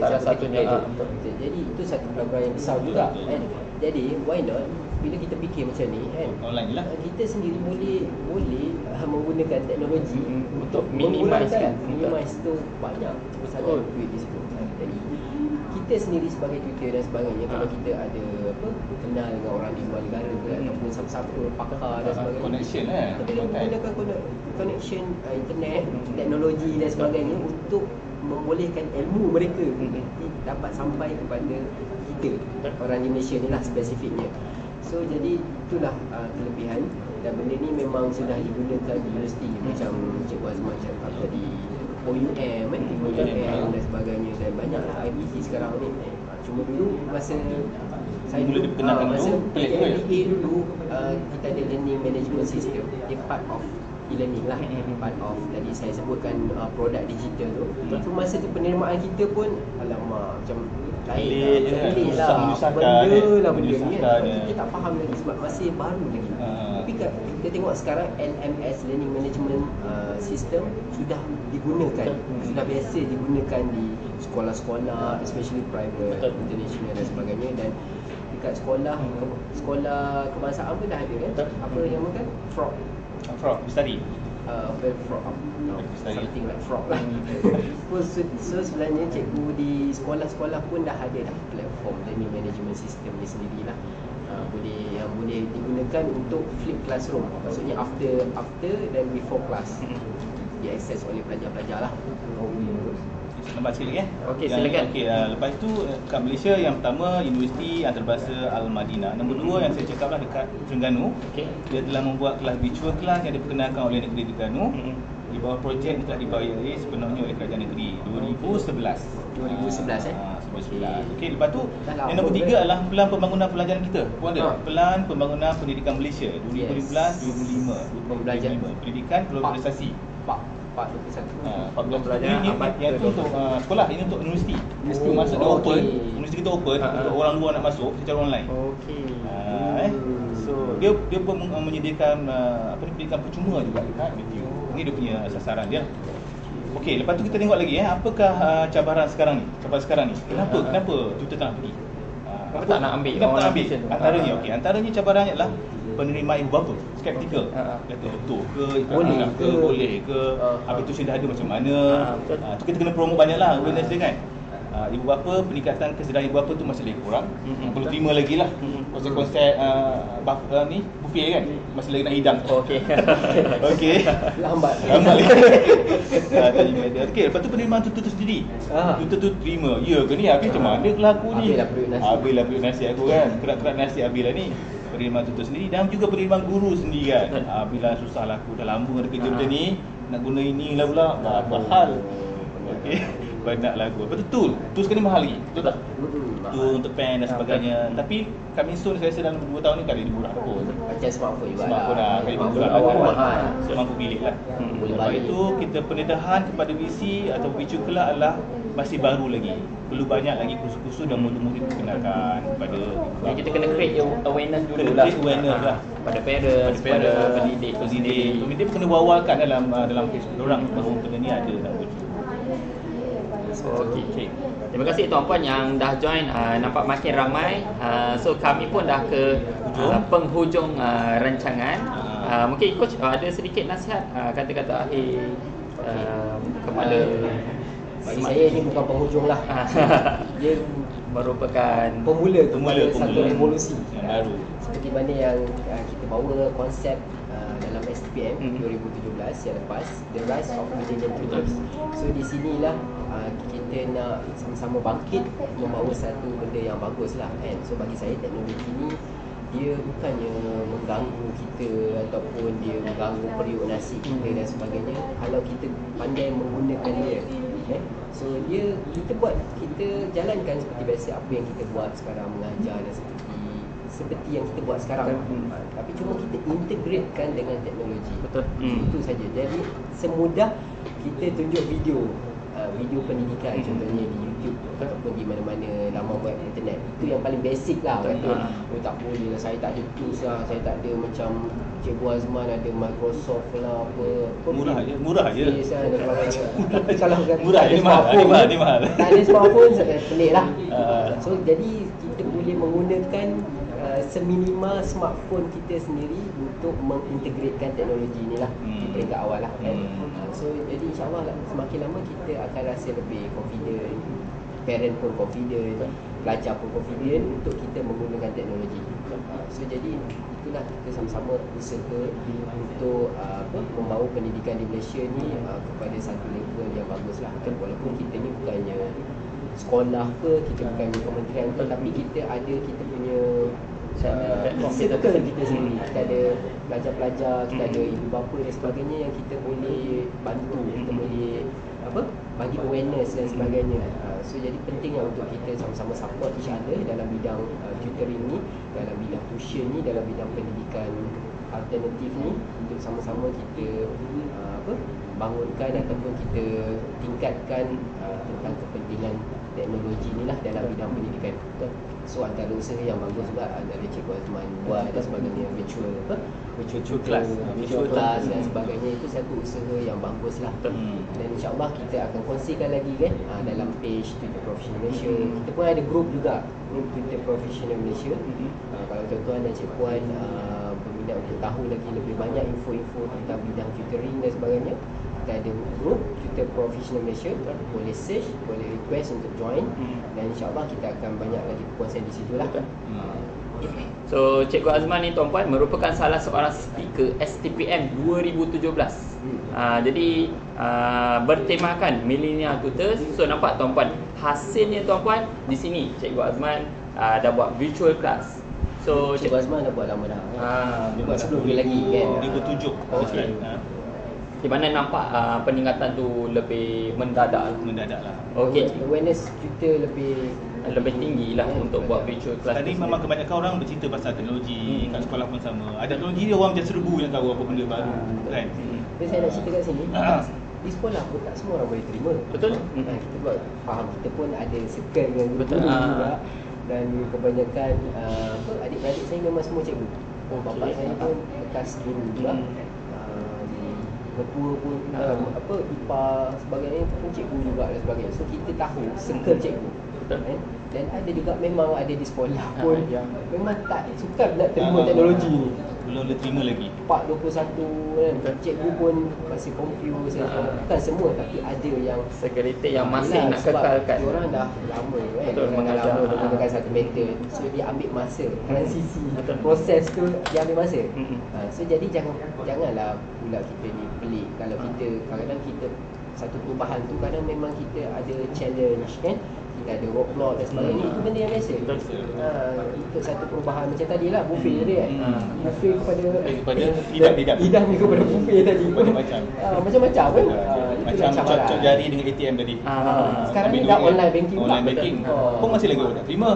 Salah satunya betul. Jadi itu satu program yang besar juga kan. Jadi why not bila kita fikir macam ni kan, online lah kita sendiri boleh menggunakan teknologi untuk minimize tu banyak sangat duit di situ. Jadi kita sendiri sebagai tutor dan sebagainya, kalau kita ada kenal dengan orang di luar negara ataupun siapa-siapa pakar dan sebagainya, connection kita boleh menggunakan connection internet, teknologi dan sebagainya untuk membolehkan ilmu mereka dapat sampai kepada kita orang di Malaysia ni lah spesifiknya. So jadi itulah kelebihan, dan benda ni memang sudah digunakan di universiti macam Cikgu Azman cakap tadi, OUM kan, dan sebagainya, dan banyaklah IBC sekarang ni. Cuma dulu masa saya mula diperkenalkan PMDA dulu, kita ada Learning Management System, dia part of e-learning lah, part of tadi saya sebutkan produk digital tu. So masa tu penerimaan kita pun alamak macam lain lah, benda ni kita tak faham lagi sebab masih baru lagi. Tapi kita tengok sekarang LMS, Learning Management System, sudah digunakan, sudah biasa digunakan di sekolah-sekolah, especially private, international dan sebagainya. Dan dekat sekolah kebangsaan pun dah ada kan, apa yang bukan Frog study, something like Frog lah. So sebenarnya cikgu di sekolah-sekolah pun dah ada dah platform learning management system ni sendirilah, boleh digunakan untuk flip classroom, maksudnya after dan before class dia akses oleh pelajar-pelajar lah. Nampak sikit lagi okey, silakan. Okey, lepas tu kat Malaysia yang pertama Universiti Antarabangsa Al-Madinah. Nombor dua yang saya cakaplah dekat Terengganu. Dia telah membuat kelas virtual class yang diperkenalkan oleh negeri Terengganu. di bawah projek yang telah dibayari sepenuhnya oleh kerajaan negeri 2011 Okey, lepas tu yang nombor 3 adalah Pelan Pembangunan Pelajaran kita. Puan ada Pelan Pembangunan Pendidikan Malaysia 2015-2025. Pendidikan Globalisasi Pak 21. Pak pelajaran itu untuk sekolah, ini untuk universiti. Universiti masa dia open, universiti kita open untuk orang luar nak masuk secara online. Okey. So dia pun menyediakan pendidikan percuma juga dekat video. Ini dia punya sasaran dia. Okey, lepas tu kita tengok lagi apakah cabaran sekarang ni? Kenapa tutor tak nak pergi? Kenapa tak nak ambil? Antaranya antaranya cabarannya adalah penerimaan ibu bapa skeptikal. Kata betul ke, boleh ke, habis tu sudah ada macam mana. Tu kita kena promote banyaklah organisasi kan. Ibu bapa, peningkatan kesedaran ibu bapa tu masih lagi kurang. Perlu terima lagilah. Konsep bapa ni buffet kan. Masih lagi nak hidang. Okey. Lambat lagi. Okey, lepas tu penerimaan tutor sendiri. Tutor tu terima. Ya ke ni, habis macam mana kelaku ni? Habislah perut nasi aku kan. Kerak-kerak nasi habislah ni. Penerimaan tutor sendiri dan juga penerimaan guru sendiri kan. Bila susah lah aku dah lama ada kerja macam ni, nak guna inilah pula mahal. Okey, banyaklah aku. Lepas tu tool sekarang ni mahal lagi. Betul tak? Tool untuk pen dan sebagainya. Tapi kami Sun saya rasa dalam 2 tahun ni kali murah pun. Macam smartphone juga. Smartphone dah kali murah kan. So mampu pilih lah. Lepas itu kita pendedahan kepada visi atau curriculum adalah masih baru lagi. Perlu banyak lagi kursus-kursus dan murid-murid dikenalkan kepada kita kena create awareness dululah. Pada parents, pada pendidik. Pendidik kena wawalkan dalam Facebook orang bahawa benda ni ada tak wujud. Okey. Terima kasih tuan-puan yang dah join. Nampak makin ramai. So kami pun dah ke penghujung rancangan. Mungkin coach ada sedikit nasihat, kata-kata akhir kepada bagi saya ni bukan penghujung lah. Dia merupakan pemula satu revolusi yang baru. Seperti mana yang kita bawa konsep dalam SPM 2017 yang lepas, The Rise of Millennial Tutors. So di sinilah kita nak sama-sama bangkit membawa satu benda yang bagus lah kan. So bagi saya teknologi ni dia bukannya mengganggu kita ataupun dia mengganggu periuk nasi kita dan sebagainya kalau kita pandai menggunakan dia. So dia kita jalankan seperti biasa apa yang kita buat sekarang, mengajar dan seperti yang kita buat sekarang. Tapi cuma kita integratekan dengan teknologi. Betul. Itu saja. Jadi semudah kita tunjuk video pendidikan contohnya di YouTube ataupun di mana-mana laman web internet. Itu yang paling basic lah. Tak boleh lah, saya tak ada tools lah, saya tak ada macam Cikgu Azman ada Microsoft lah apa. Murah je. Tapi kalau mahal. Tak ada smartphone sangat pelik lah. So jadi kita boleh menggunakan seminimal smartphone kita sendiri untuk mengintegratekan teknologi ni lah di peringkat awal lah kan. So jadi insyaAllah semakin lama kita akan rasa lebih confident, parent pun confident, pelajar pun confident untuk kita menggunakan teknologi. So jadi itulah kita sama-sama usaha untuk membawa pendidikan di Malaysia ni kepada satu level yang bagus lah kan. Walaupun kita ni bukannya sekolah ke, kita bukan kementerian ke, tapi kita ada kita punya circle kita sendiri. Kita ada pelajar-pelajar, kita ada ibu bapa dan sebagainya yang kita boleh bantu, kita boleh bagi awareness dan sebagainya. So jadi pentinglah untuk kita sama-sama support each other dalam bidang tutoring ni, dalam bidang tuition ni, dalam bidang pendidikan alternatif ni, untuk sama-sama kita bangunkan ataupun kita tingkatkan tentang kepentingan teknologi ni lah dalam bidang pendidikan. So antara usaha yang bagus juga antara Cikgu Azman buat dan sebagainya, virtual class dan sebagainya, itu satu usaha yang bagus lah. Dan insyaAllah kita akan kongsikan lagi kan dalam page Twitter Professional Malaysia. Kita pun ada grup Twitter Professional Malaysia. Kalau tuan-tuan dan cikguan berminat untuk tahu lagi lebih banyak info-info tentang bidang tutoring dan sebagainya, kita ada grup Twitter Professional Malaysia. Boleh search, boleh request untuk join. Dan insyaAllah kita akan banyak lagi perkongsian di situ lah. So Cikgu Azman ni tuan-puan merupakan salah seorang speaker STPM 2017. Jadi bertemakan Millennial Tutors. So nampak tuan-puan, hasilnya tuan-puan di sini Cikgu Azman dah buat virtual class. So Cikgu Azman dah buat lama dah. Dia buat sebelum lagi kan 2007. Di mana nampak peningkatan tu lebih mendadak. Mendadak lah. Okay. Awareness kita lebih tinggi lah untuk buat virtual class. Tadi memang kebanyakan orang bercerita pasal teknologi, kat sekolah pun sama. Ada teknologi dia orang macam serbu yang tahu apa benda baru, kan? Jadi saya nak cerita kat sini, di sekolah pun tak semua orang boleh terima. Betul. Kita buat faham, kita pun ada circle dengan guru juga. Dan kebanyakan adik-adik saya memang semua cikgu. Bapak saya pun bekas guru juga. Ketua pun IPA sebagainya pun cikgu juga dan sebagainya. So kita tahu circle cikgu. Betul. Dan ada juga memang ada di sekolah pun yang memang tak suka nak terima teknologi ni. Belum boleh terima lagi. 421 kan. Cikgu pun masih confused. Bukan semua tapi ada yang segeritik yang masih nak kekalkan. Orang dah lama kan. Betul, mengajar menggunakan satu method. So dia ambil masa. Transisi proses tu dia ambil masa. So jadi janganlah pula kita ni pelik kalau kita kadang-kadang kita satu perubahan tu kadang memang kita ada challenge kan. Kita ada roadblock dan sebagainya. Itu benda yang biasa. Ikut satu perubahan macam tadi lah buffet tadi kan. Buffet kepada lidah ni kepada buffet tadi macam-macam kan. Macam cocok jari dengan ATM tadi. Sekarang ni dah online banking pula. Online banking pun masih lagi orang nak terima.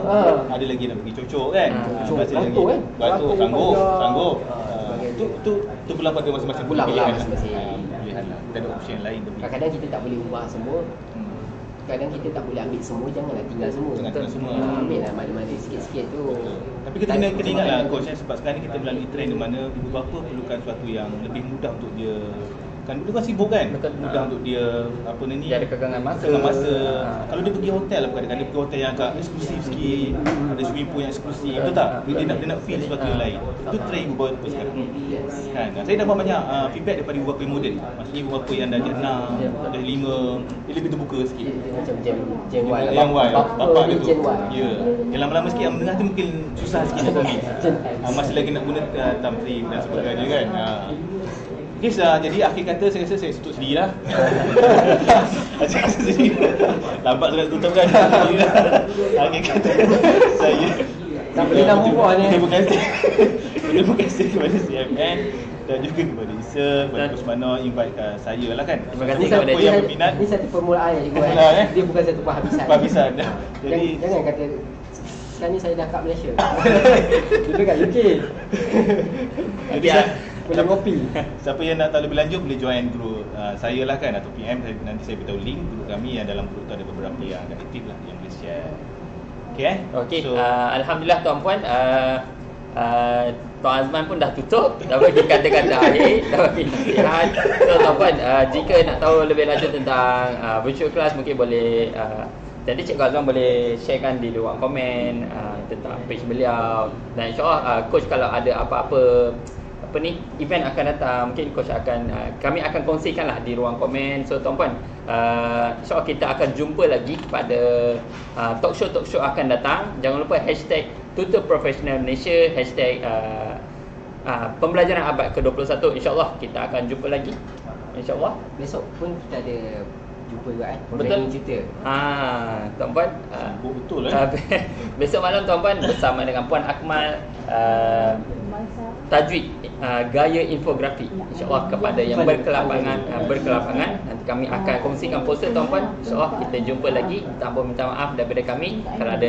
Ada lagi nak pergi cocok kan. Masih lagi batu sanggup. Tu pula pada masing-masing pilihan lah. Kita ada option lain. Kadang-kadang kita tak boleh ubah semua. Kadang kita tak boleh ambil semua, janganlah tinggal semua. Ambil lah mana-mana sikit-sikit tu. Tapi kita kena ingatlah coach ya, sebab sekarang ni kita melalui trend di mana ibu bapa perlukan sesuatu yang lebih mudah untuk dia. Kan dulu kan sibuk kan, mudah untuk dia dia ada kekangan masa. Kalau dia pergi hotel lah, kadang-kadang dia pergi hotel yang agak eksklusif sikit, ada swimming pool yang eksklusif, betul tak? Dia nak feel sesuatu yang lain. Itu trend ibu bapa sekarang kan. Saya dapat banyak feedback daripada ibu bapa yang moden. Maksudnya ibu bapa yang dah jadi 6, dah 5, dia lebih terbuka sikit. Macam Gen Y, bapak dia tu. Ya, yang lama-lama sikit, yang menengah tu mungkin susah sikit nak komen. Masih lagi nak guna thumbprint dan sebagainya kan. Yes lah, jadi akhir kata saya rasa saya tutup sendiri lah. Saya rasa sendiri. Lambat saya nak tutup kan. Akhir kata saya tak boleh nak move on ni. Terima kasih kepada CMN dan juga kepada Isa, kepada Coach Manor invite saya lah kan. Terima kasih kepada yang berminat. Ini satu permulaan yang dibuat. Dia bukan satu penghabisan. Jadi jangan kata sekarang ni saya dah kat Malaysia. Dulu kat UK. Jadi boleh kopi. Siapa yang nak tahu lebih lanjut boleh join group saya lah kan, atau PM nanti saya beritahu link group kami yang dalam group tu ada beberapa yang agak aktif lah yang boleh share. Okey. So, alhamdulillah tuan-puan, Tuan Azman pun dah tutup, dah bagi kata-kata akhir, dah bagi nasihat. So tuan-puan, jika nak tahu lebih lanjut tentang virtual class mungkin boleh jadi Cikgu Azman boleh sharekan di luar komen tentang page beliau. Dan insya-Allah coach kalau ada apa-apa event akan datang, mungkin coach akan kami akan kongsikanlah di ruang komen. So tuan-puan, insya-Allah kita akan jumpa lagi pada talk show akan datang. Jangan lupa #tutupprofessionalmalaysia #pembelajaran abad ke-21. Insya-Allah kita akan jumpa lagi. Insya-Allah besok pun kita ada jumpa juga kan. Betul kita. Tuan-puan, betul lah. Besok malam tuan-puan bersama dengan Puan Akmal tajwid gaya infografi, insya-Allah kepada yang berkelapangan nanti kami akan kongsikan poster tuan-puan. Insya-Allah kita jumpa lagi. Tanpa minta maaf daripada kami kalau ada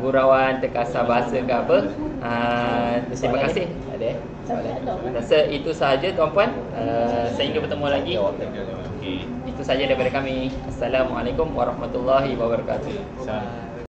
gurauan, terkasar bahasa ke apa. Terima kasih. Ada soalan? Rasa itu sahaja tuan-puan. Sehingga bertemu lagi. Itu sahaja daripada kami. Assalamualaikum warahmatullahi wabarakatuh.